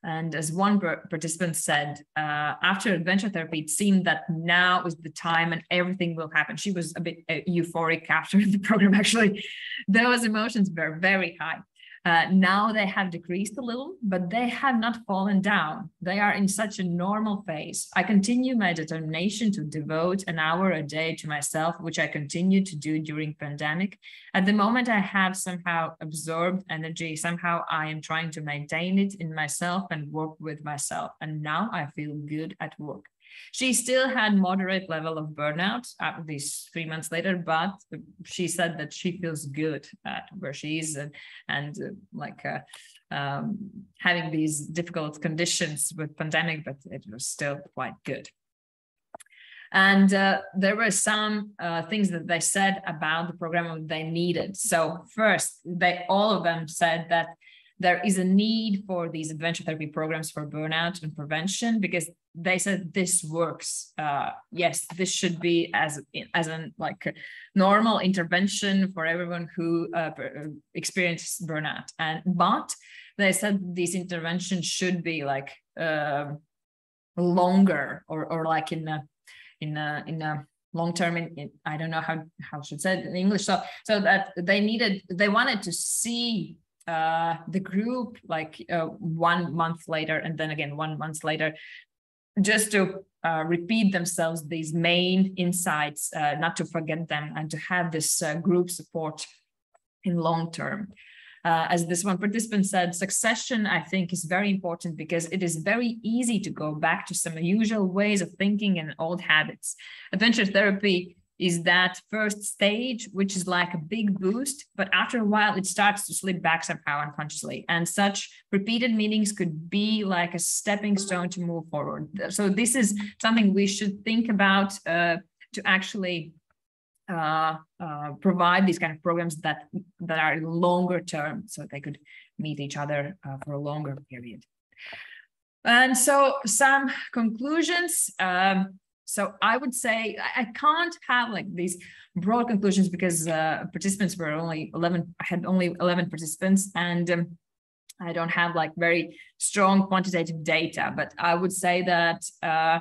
And as one participant said, uh, after adventure therapy, it seemed that now is the time and everything will happen. She was a bit euphoric after the program, actually. Those emotions were very high. Uh, now they have decreased a little, but they have not fallen down. They are in such a normal phase. I continue my determination to devote an hour a day to myself, which I continue to do during pandemic. At the moment, I have somehow absorbed energy. Somehow I am trying to maintain it in myself and work with myself. And now I feel good at work. She still had moderate level of burnout at least three months later, but she said that she feels good at where she is and, and uh, like uh, um, having these difficult conditions with pandemic, but it was still quite good. And uh, there were some uh, things that they said about the program they needed. So first, they all of them said that there is a need for these adventure therapy programs for burnout and prevention, because they said this works. Uh, yes, this should be as as an like a normal intervention for everyone who uh, experiences burnout. And but they said these interventions should be like uh, longer or or like in a in a in a long term. In, in I don't know how how I should say it in English. So so that they needed they wanted to see. Uh, the group like uh, one month later, and then again one month later, just to uh, repeat themselves these main insights, uh, not to forget them, and to have this uh, group support in long term. Uh, as this one participant said, succession, I think, is very important because it is very easy to go back to some usual ways of thinking and old habits. Adventure therapy is that first stage, which is like a big boost, but after a while it starts to slip back somehow unconsciously. And such repeated meetings could be like a stepping stone to move forward. So this is something we should think about uh, to actually uh, uh, provide these kind of programs that, that are longer term, so they could meet each other uh, for a longer period. And so some conclusions. Um, So I would say I can't have like these broad conclusions because uh, participants were only eleven. I had only eleven participants, and um, I don't have like very strong quantitative data. But I would say that uh,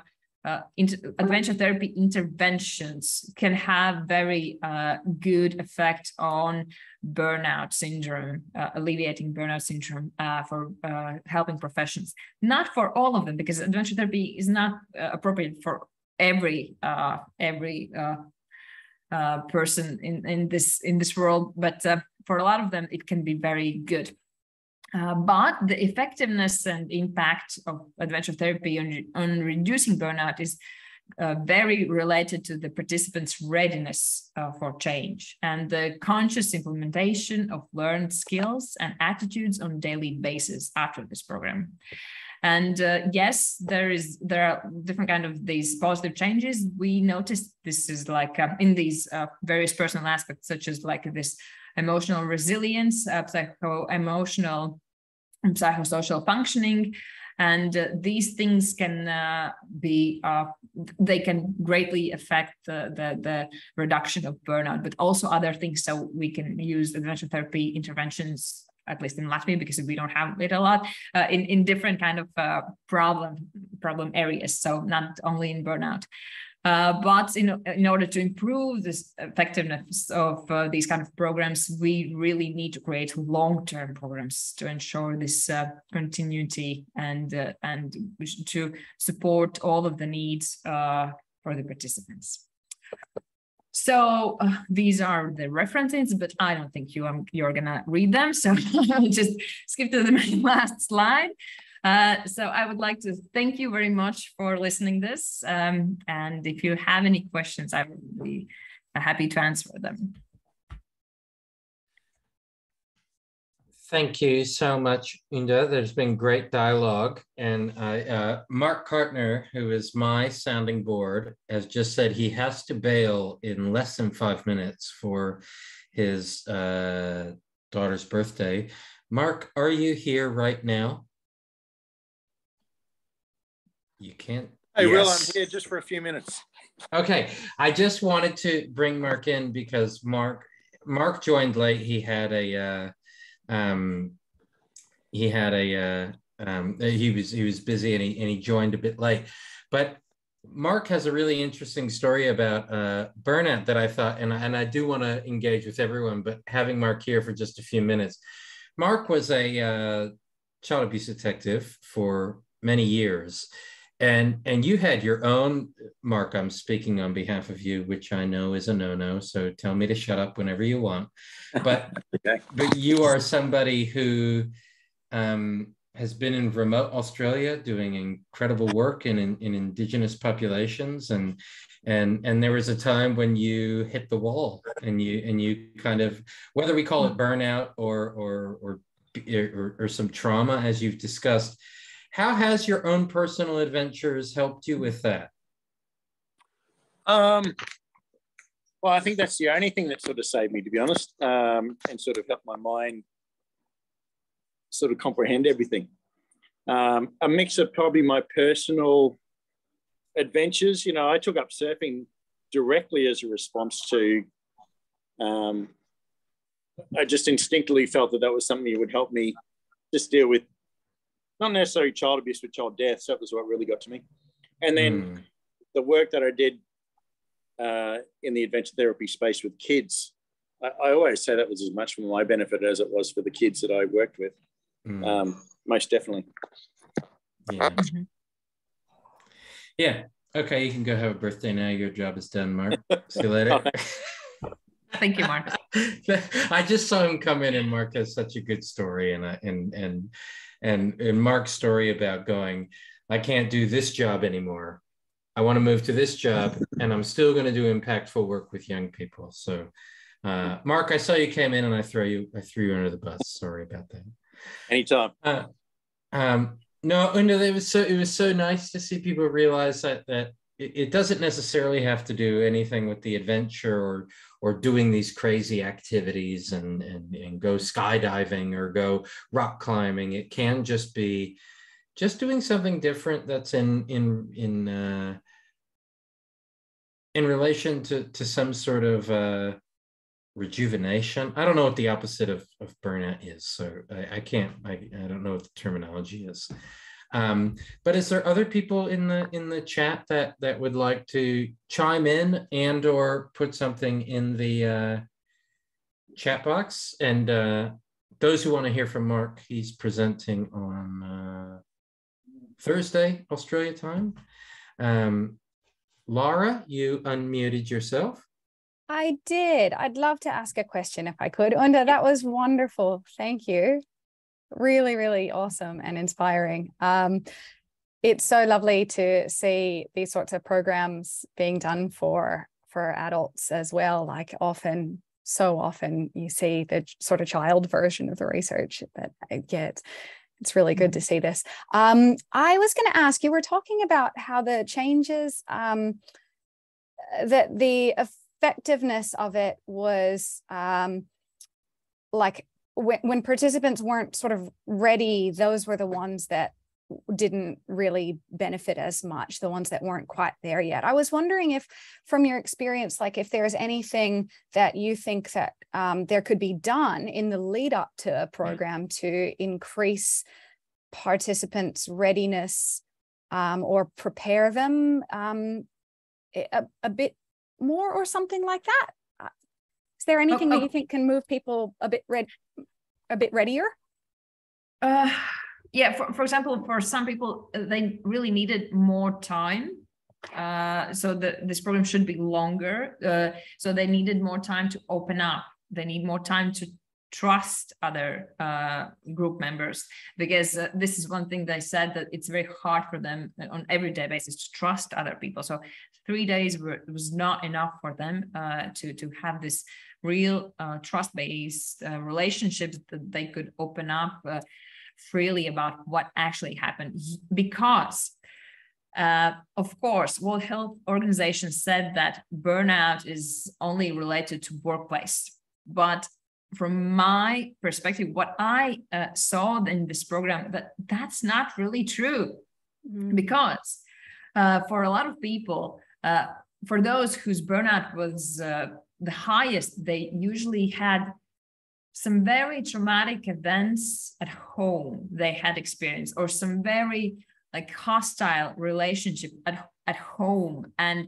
uh, adventure therapy interventions can have very uh, good effect on burnout syndrome, uh, alleviating burnout syndrome uh, for uh, helping professions. Not for all of them, because adventure therapy is not uh, appropriate for every uh, every uh, uh, person in, in this in this world, but uh, for a lot of them, it can be very good. Uh, but the effectiveness and impact of adventure therapy on, on reducing burnout is uh, very related to the participants' readiness uh, for change and the conscious implementation of learned skills and attitudes on a daily basis after this program. And uh, yes, there is there are different kind of these positive changes. We noticed this is like uh, in these uh, various personal aspects, such as like this emotional resilience, uh, psycho-emotional and psychosocial functioning. And uh, these things can uh, be, uh, they can greatly affect the, the, the reduction of burnout, but also other things. So we can use adventure therapy interventions, at least in Latvia, because we don't have it a lot, uh, in, in different kind of uh, problem, problem areas, so not only in burnout. Uh, but in, in order to improve this effectiveness of uh, these kind of programs, we really need to create long-term programs to ensure this uh, continuity and, uh, and to support all of the needs uh, for the participants. So uh, these are the references, but I don't think you um, you're gonna read them. So just skip to the last slide. Uh, so I would like to thank you very much for listening to this. Um, and if you have any questions, I would be happy to answer them. Thank you so much, Unda. There's been great dialogue. And I, uh, Mark Cartner, who is my sounding board, has just said he has to bail in less than five minutes for his uh, daughter's birthday. Mark, are you here right now? You can't. I yes. will, I'm here just for a few minutes. Okay, I just wanted to bring Mark in because Mark, Mark joined late. He had a, uh, um he had a uh, um he was he was busy and he, and he joined a bit late, but Mark has a really interesting story about uh burnout that I thought, and, and I do want to engage with everyone, but having Mark here for just a few minutes. Mark was a uh, child abuse detective for many years, and and you had your own, Mark, I'm speaking on behalf of you, which I know is a no-no, so tell me to shut up whenever you want, but okay. But you are somebody who um has been in remote Australia doing incredible work in, in in indigenous populations, and and and there was a time when you hit the wall, and you and you kind of, whether we call it burnout or or or or, or some trauma, as you've discussed. How has your own personal adventures helped you with that? Um, well, I think that's the only thing that sort of saved me, to be honest, um, and sort of helped my mind sort of comprehend everything. Um, a mix of probably my personal adventures. You know, I took up surfing directly as a response to, um, I just instinctively felt that that was something that would help me just deal with, not necessarily child abuse, but child death. So that was what really got to me. And then mm. the work that I did uh, in the adventure therapy space with kids, I, I always say that was as much for my benefit as it was for the kids that I worked with, mm. um, most definitely. Yeah. Mm-hmm. Yeah. Okay, you can go have a birthday now. Your job is done, Mark. See you later. Oh, thank you, Mark. I just saw him come in, and Mark has such a good story, and I, and and. And, and Mark's story about going, I can't do this job anymore. I want to move to this job, and I'm still going to do impactful work with young people. So, uh, Mark, I saw you came in, and I threw you, I threw you under the bus. Sorry about that. Anytime. Uh, um, no, Unda, it was so, it was so nice to see people realize that that it, it doesn't necessarily have to do anything with the adventure or or doing these crazy activities and, and, and go skydiving or go rock climbing. It can just be just doing something different that's in in in uh, in relation to, to some sort of uh, rejuvenation. I don't know what the opposite of, of burnout is, so I, I can't, I, I don't know what the terminology is. Um, but is there other people in the in the chat that that would like to chime in and or put something in the uh, chat box? And uh, those who want to hear from Mark, he's presenting on uh, Thursday, Australia time. Um, Laura, you unmuted yourself. I did. I'd love to ask a question if I could. Unda, that was wonderful. Thank you. Really, really awesome and inspiring. Um, it's so lovely to see these sorts of programs being done for, for adults as well. Like often, so often you see the sort of child version of the research, but yeah, it's, it's really good to see this. Um, I was going to ask, you were talking about how the changes, um, that the effectiveness of it was um, like, When, when participants weren't sort of ready, those were the ones that didn't really benefit as much, the ones that weren't quite there yet. I was wondering if, from your experience, like if there's anything that you think that um, there could be done in the lead up to a program to increase participants' readiness um, or prepare them um, a, a bit more or something like that. Is there anything oh, oh. that you think can move people a bit red, a bit readier? Uh, yeah, for, for example, for some people, they really needed more time Uh, so the, this program should be longer. Uh, so they needed more time to open up. They need more time to trust other uh, group members, because uh, this is one thing they said, that it's very hard for them on everyday basis to trust other people. So three days were, was not enough for them uh, to, to have this real uh, trust-based uh, relationships that they could open up uh, freely about what actually happened. Because Uh, of course, World Health Organization said that burnout is only related to workplace. But from my perspective, what I uh, saw in this program, that that's not really true. Mm-hmm. Because uh, for a lot of people, uh, for those whose burnout was uh, the highest, they usually had some very traumatic events at home they had experienced, or some very like hostile relationship at, at home, and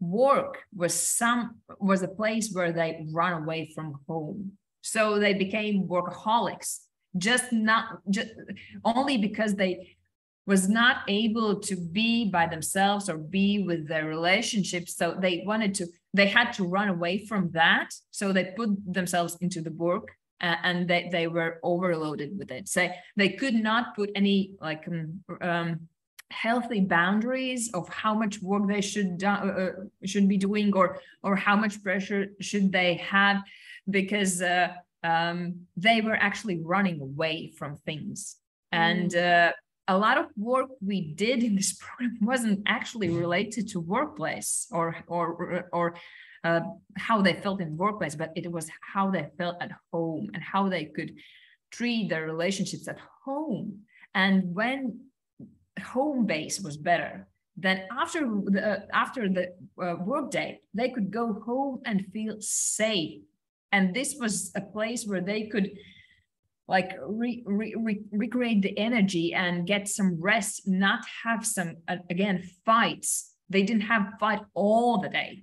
work was some was a place where they run away from home. So they became workaholics, just not just only because they was not able to be by themselves or be with their relationships. So they wanted to, they had to run away from that. So they put themselves into the work, Uh, and they, they were overloaded with it. So they could not put any like um, um, healthy boundaries of how much work they should do, uh, should be doing, or or how much pressure should they have, because uh, um, they were actually running away from things. Mm. And uh, a lot of work we did in this program wasn't actually related to workplace or or or. Uh, how they felt in workplace, but it was how they felt at home and how they could treat their relationships at home. And when home base was better, then after the, uh, after the uh, workday, they could go home and feel safe. And this was a place where they could like re, re, re, recreate the energy and get some rest, not have some, uh, again, fights. They didn't have fight all the day.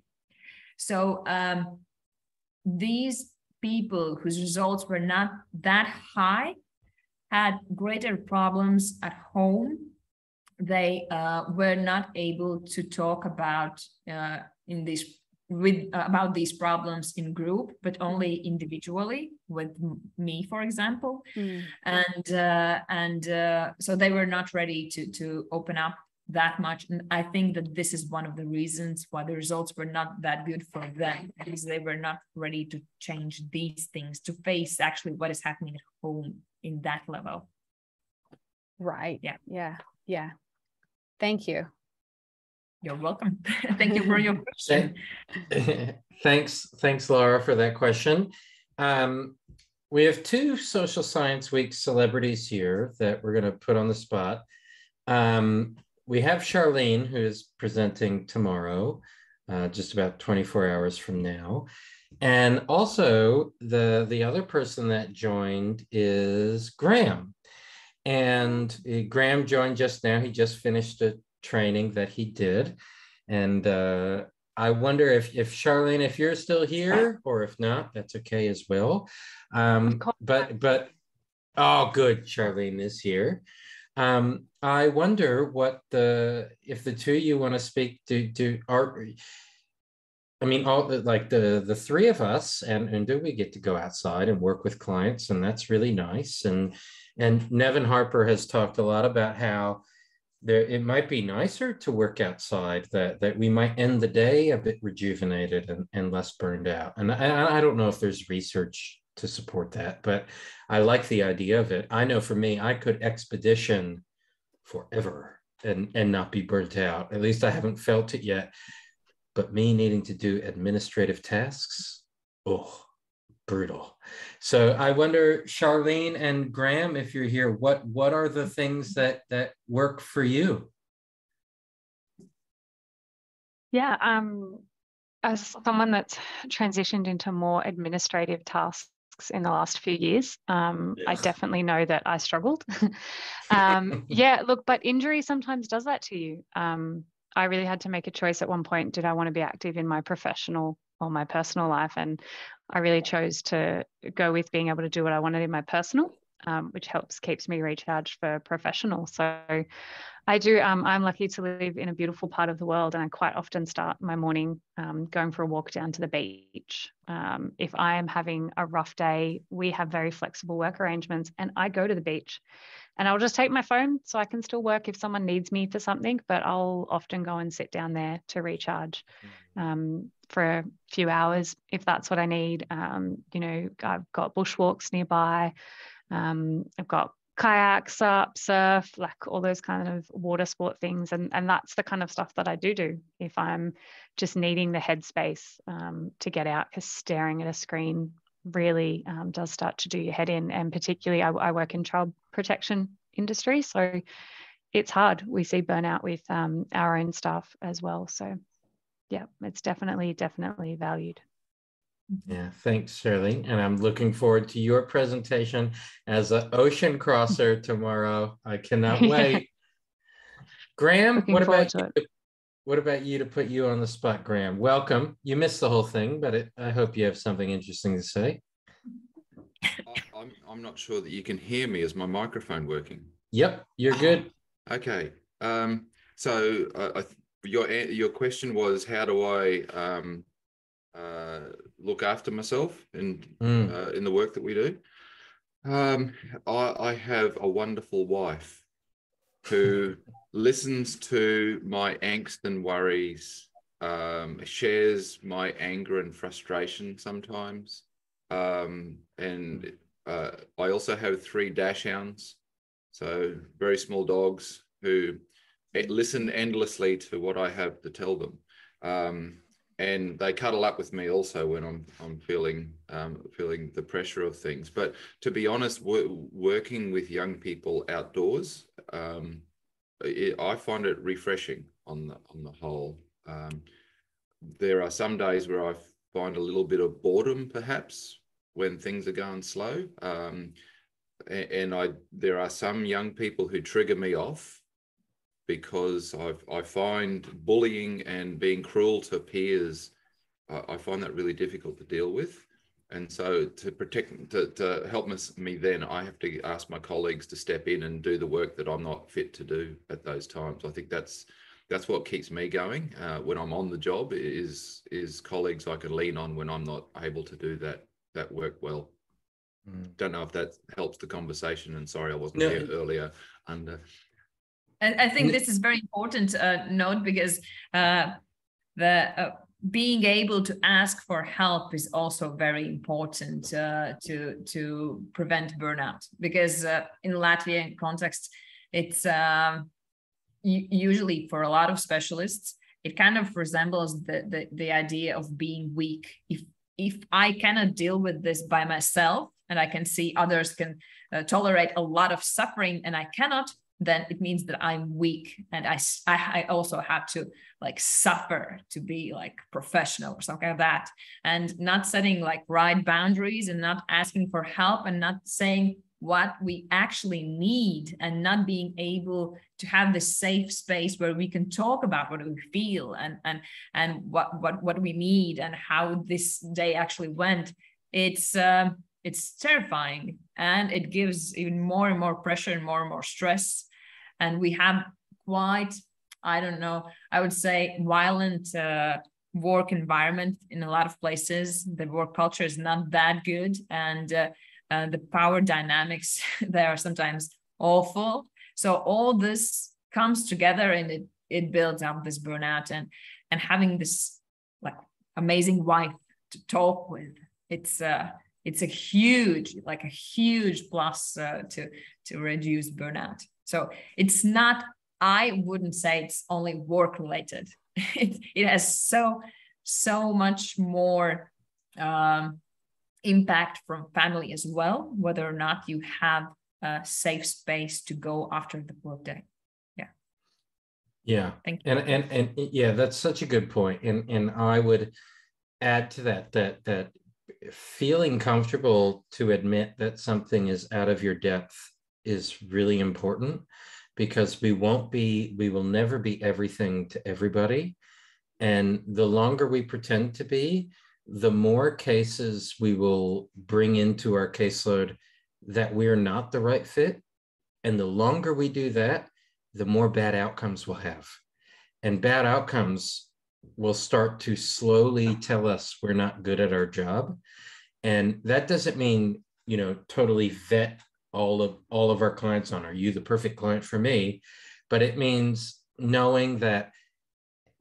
So um, these people whose results were not that high had greater problems at home. They uh, were not able to talk about uh, in these with uh, about these problems in group, but only individually with me, for example. Mm. And uh, and uh, so they were not ready to to open up that much. And I think that this is one of the reasons why the results were not that good for them, because they were not ready to change these things, to face actually what is happening at home in that level. Right. Yeah. Yeah. Yeah. Thank you. You're welcome. Thank you for your question. Thanks. Thanks, Laura, for that question. Um, we have two Social Science Week celebrities here that we're going to put on the spot. Um, We have Charlene, who is presenting tomorrow, uh, just about twenty-four hours from now. And also the, the other person that joined is Graham. And uh, Graham joined just now. He just finished a training that he did. And uh, I wonder if, if Charlene, if you're still here, or if not, that's okay as well. Um, but, but, oh, good, Charlene is here. Um, I wonder what the, if the two you want to speak to, do are, I mean, all the, like the, the three of us and Unda, we get to go outside and work with clients, and that's really nice. And, and Nevin Harper has talked a lot about how there, it might be nicer to work outside, that, that we might end the day a bit rejuvenated and, and less burned out. And I, I don't know if there's research to support that, but I like the idea of it. I know for me, I could expedition forever and, and not be burnt out. At least I haven't felt it yet. But me needing to do administrative tasks, oh, brutal. So I wonder, Charlene and Graham, if you're here, what, what are the things that, that work for you? Yeah, um, as someone that's transitioned into more administrative tasks in the last few years, um, yeah. I definitely know that I struggled. um, yeah, look, but injury sometimes does that to you. Um, I really had to make a choice at one point. Did I want to be active in my professional or my personal life? And I really chose to go with being able to do what I wanted in my personal. um, which helps keeps me recharged for professional. So I do, um, I'm lucky to live in a beautiful part of the world, and I quite often start my morning um, going for a walk down to the beach. Um, if I am having a rough day, we have very flexible work arrangements, and I go to the beach and I'll just take my phone so I can still work if someone needs me for something, but I'll often go and sit down there to recharge um, for a few hours if that's what I need. Um, you know, I've got bushwalks nearby. Um, I've got kayaks up, surf, like all those kind of water sport things, and and that's the kind of stuff that I do do if I'm just needing the headspace um, to get out, because staring at a screen really um, does start to do your head in. And particularly I, I work in child protection industry, so it's hard. We see burnout with um, our own staff as well, so yeah, it's definitely definitely valued. Yeah, thanks, Charlene. And I'm looking forward to your presentation as an ocean crosser tomorrow. I cannot wait. Graham, what about, you, what about you, to put you on the spot, Graham? Welcome. You missed the whole thing, but it, I hope you have something interesting to say. I, I'm, I'm not sure that you can hear me. Is my microphone working? Yep, you're good. Okay. Um, so uh, I, your, your question was, how do I... Um, uh look after myself in mm. uh, in the work that we do. um I, I have a wonderful wife who listens to my angst and worries, um shares my anger and frustration sometimes, um and uh, I also have three dachshunds, so very small dogs who listen endlessly to what I have to tell them. um And they cuddle up with me also when I'm I'm feeling um, feeling the pressure of things. But to be honest, working with young people outdoors, um, it, I find it refreshing on the on the whole. Um, there are some days where I find a little bit of boredom, perhaps, when things are going slow. Um, and, and I there are some young people who trigger me off, because I've, I find bullying and being cruel to peers, I, I find that really difficult to deal with. And so to protect, to, to help me then, I have to ask my colleagues to step in and do the work that I'm not fit to do at those times. I think that's that's what keeps me going uh, when I'm on the job, is, is colleagues I can lean on when I'm not able to do that, that work well. Mm. Don't know if that helps the conversation, and sorry I wasn't no. here earlier under... And I think this is very important uh, note, because uh, the uh, being able to ask for help is also very important uh, to to prevent burnout. Because uh, in Latvian context, it's uh, usually for a lot of specialists, it kind of resembles the, the the idea of being weak. If if I cannot deal with this by myself, and I can see others can uh, tolerate a lot of suffering, and I cannot, then it means that I'm weak, and I, I, I also have to like suffer to be like professional or something like that. And not setting like right boundaries, and not asking for help, and not saying what we actually need, and not being able to have this safe space where we can talk about what we feel and and and what what what we need and how this day actually went. It's um, it's terrifying, and it gives even more and more pressure and more and more stress. And we have quite, I don't know, I would say violent uh, work environment in a lot of places. The work culture is not that good, and uh, uh, the power dynamics there are sometimes awful. So all this comes together, and it, it builds up this burnout. And, and having this like amazing wife to talk with, it's... Uh, It's a huge, like a huge plus uh, to, to reduce burnout. So it's not, I wouldn't say it's only work related. It, it has so, so much more um, impact from family as well, whether or not you have a safe space to go after the workday. Yeah. Yeah. Thank you. And, and, and yeah, that's such a good point. And, and I would add to that, that, that, feeling comfortable to admit that something is out of your depth is really important, because we won't be, we will never be everything to everybody. And the longer we pretend to be, the more cases we will bring into our caseload that we're not the right fit. And the longer we do that, the more bad outcomes we'll have. And bad outcomes will start to slowly tell us we're not good at our job. And that doesn't mean, you know, totally vet all of all of our clients on, are you the perfect client for me? But it means knowing that,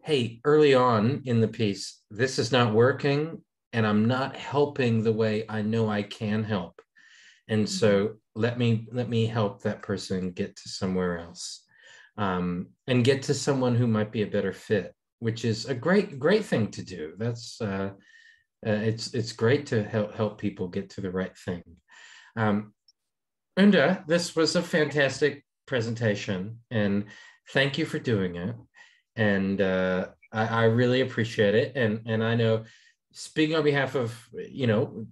hey, early on in the piece, this is not working and I'm not helping the way I know I can help. And so let me let me help that person get to somewhere else um, and get to someone who might be a better fit, which is a great, great thing to do. That's uh, uh, it's it's great to help help people get to the right thing. Um, Unda, this was a fantastic presentation, and thank you for doing it. And uh, I, I really appreciate it. And and I know, speaking on behalf of, you know,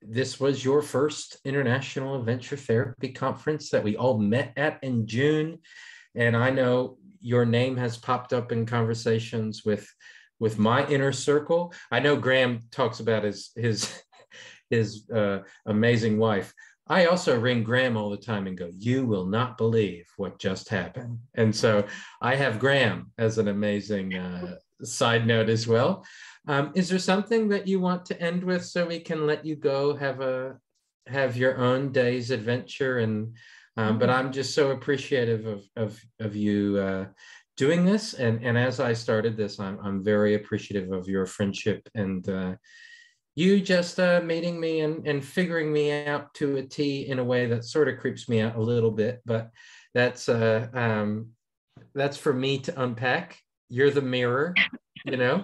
this was your first International Adventure Therapy Conference that we all met at in June. And I know your name has popped up in conversations with, with my inner circle. I know Graham talks about his, his, his uh, amazing wife. I also ring Graham all the time and go, you will not believe what just happened. And so I have Graham as an amazing uh, side note as well. Um, is there something that you want to end with so we can let you go have a have your own day's adventure? And um, but I'm just so appreciative of of, of you uh, doing this. And and as I started this, I'm I'm very appreciative of your friendship and uh, you just uh, meeting me and and figuring me out to a T in a way that sort of creeps me out a little bit. But that's uh, um, that's for me to unpack. You're the mirror, you know.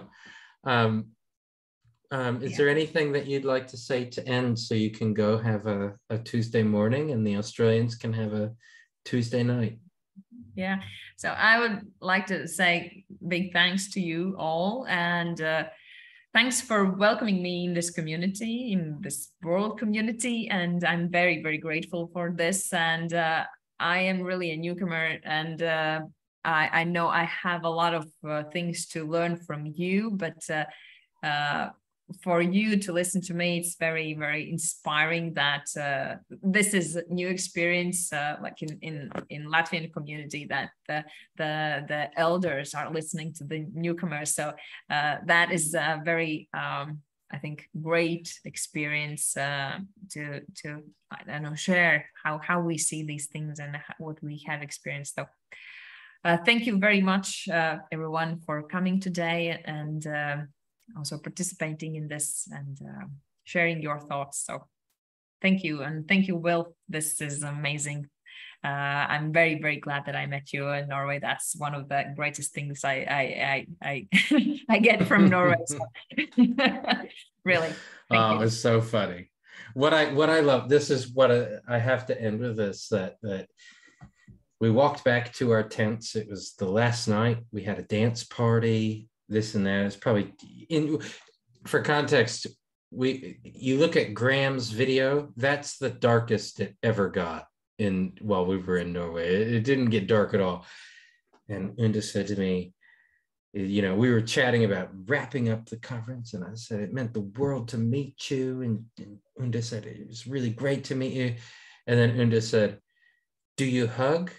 Um, um, is yeah. there anything that you'd like to say to end so you can go have a, a Tuesday morning and the Australians can have a Tuesday night? Yeah, so I would like to say big thanks to you all, and uh, thanks for welcoming me in this community, in this world community, and I'm very, very grateful for this. And uh, I am really a newcomer, and uh, I, I know I have a lot of uh, things to learn from you, but uh, uh, for you to listen to me, it's very, very inspiring that uh, this is a new experience, uh, like in, in, in Latvian community, that the, the, the elders are listening to the newcomers. So uh, that is a very, um, I think, great experience uh, to, to, I don't know, share how, how we see these things and what we have experienced. So, Uh, thank you very much, uh, everyone, for coming today and uh, also participating in this and uh, sharing your thoughts. So thank you. And thank you, Will. This is amazing. Uh, I'm very, very glad that I met you in Norway. That's one of the greatest things I I I, I, I get from Norway. So. Really. Oh, it's so funny. What I what I love, this is what I, I have to end with this, that that. We walked back to our tents. It was the last night. We had a dance party, this and that. It's probably, in, for context, we you look at Graham's video, that's the darkest it ever got in while we were in Norway. It, it didn't get dark at all. And Unda said to me, you know, we were chatting about wrapping up the conference, and I said, it meant the world to meet you. And, and Unda said, it was really great to meet you. And then Unda said, do you hug?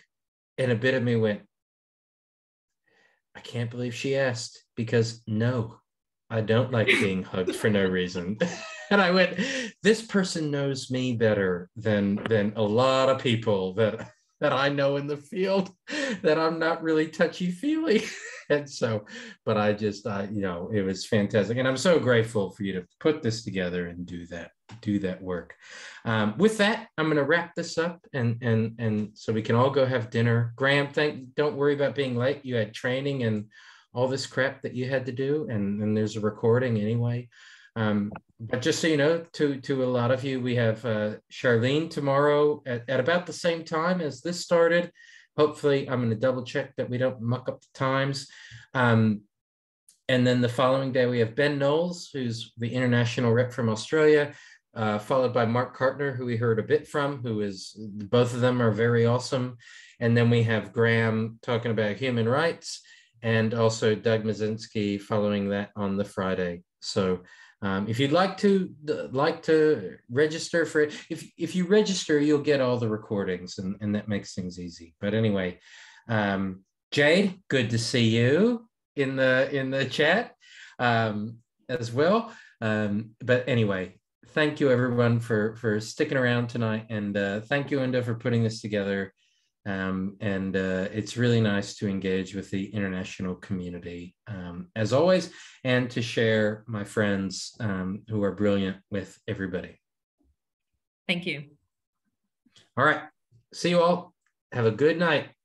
And a bit of me went, I can't believe she asked, because no, I don't like being hugged for no reason. And I went, this person knows me better than, than a lot of people that, that I know in the field, that I'm not really touchy-feely. And so, but I just, I, you know, it was fantastic. And I'm so grateful for you to put this together and do that, do that work. Um, with that, I'm going to wrap this up and, and, and so we can all go have dinner. Graham, thank, don't worry about being late. You had training and all this crap that you had to do. And, and there's a recording anyway. Um, but just so you know, to, to a lot of you, we have uh, Charlene tomorrow at, at about the same time as this started. Hopefully, I'm going to double check that we don't muck up the times. Um, and then the following day, we have Ben Knowles, who's the international rep from Australia, uh, followed by Mark Cartner, who we heard a bit from, who is, both of them are very awesome. And then we have Graham talking about human rights, and also Doug Mazinski following that on the Friday. So um, if you'd like to like to register for it, if, if you register, you'll get all the recordings, and, and that makes things easy. But anyway, um, Jade, good to see you in the, in the chat um, as well. Um, but anyway, thank you everyone for, for sticking around tonight. And uh, thank you, Unda, for putting this together. Um, and uh, it's really nice to engage with the international community, um, as always, and to share my friends um, who are brilliant with everybody. Thank you. All right. See you all. Have a good night.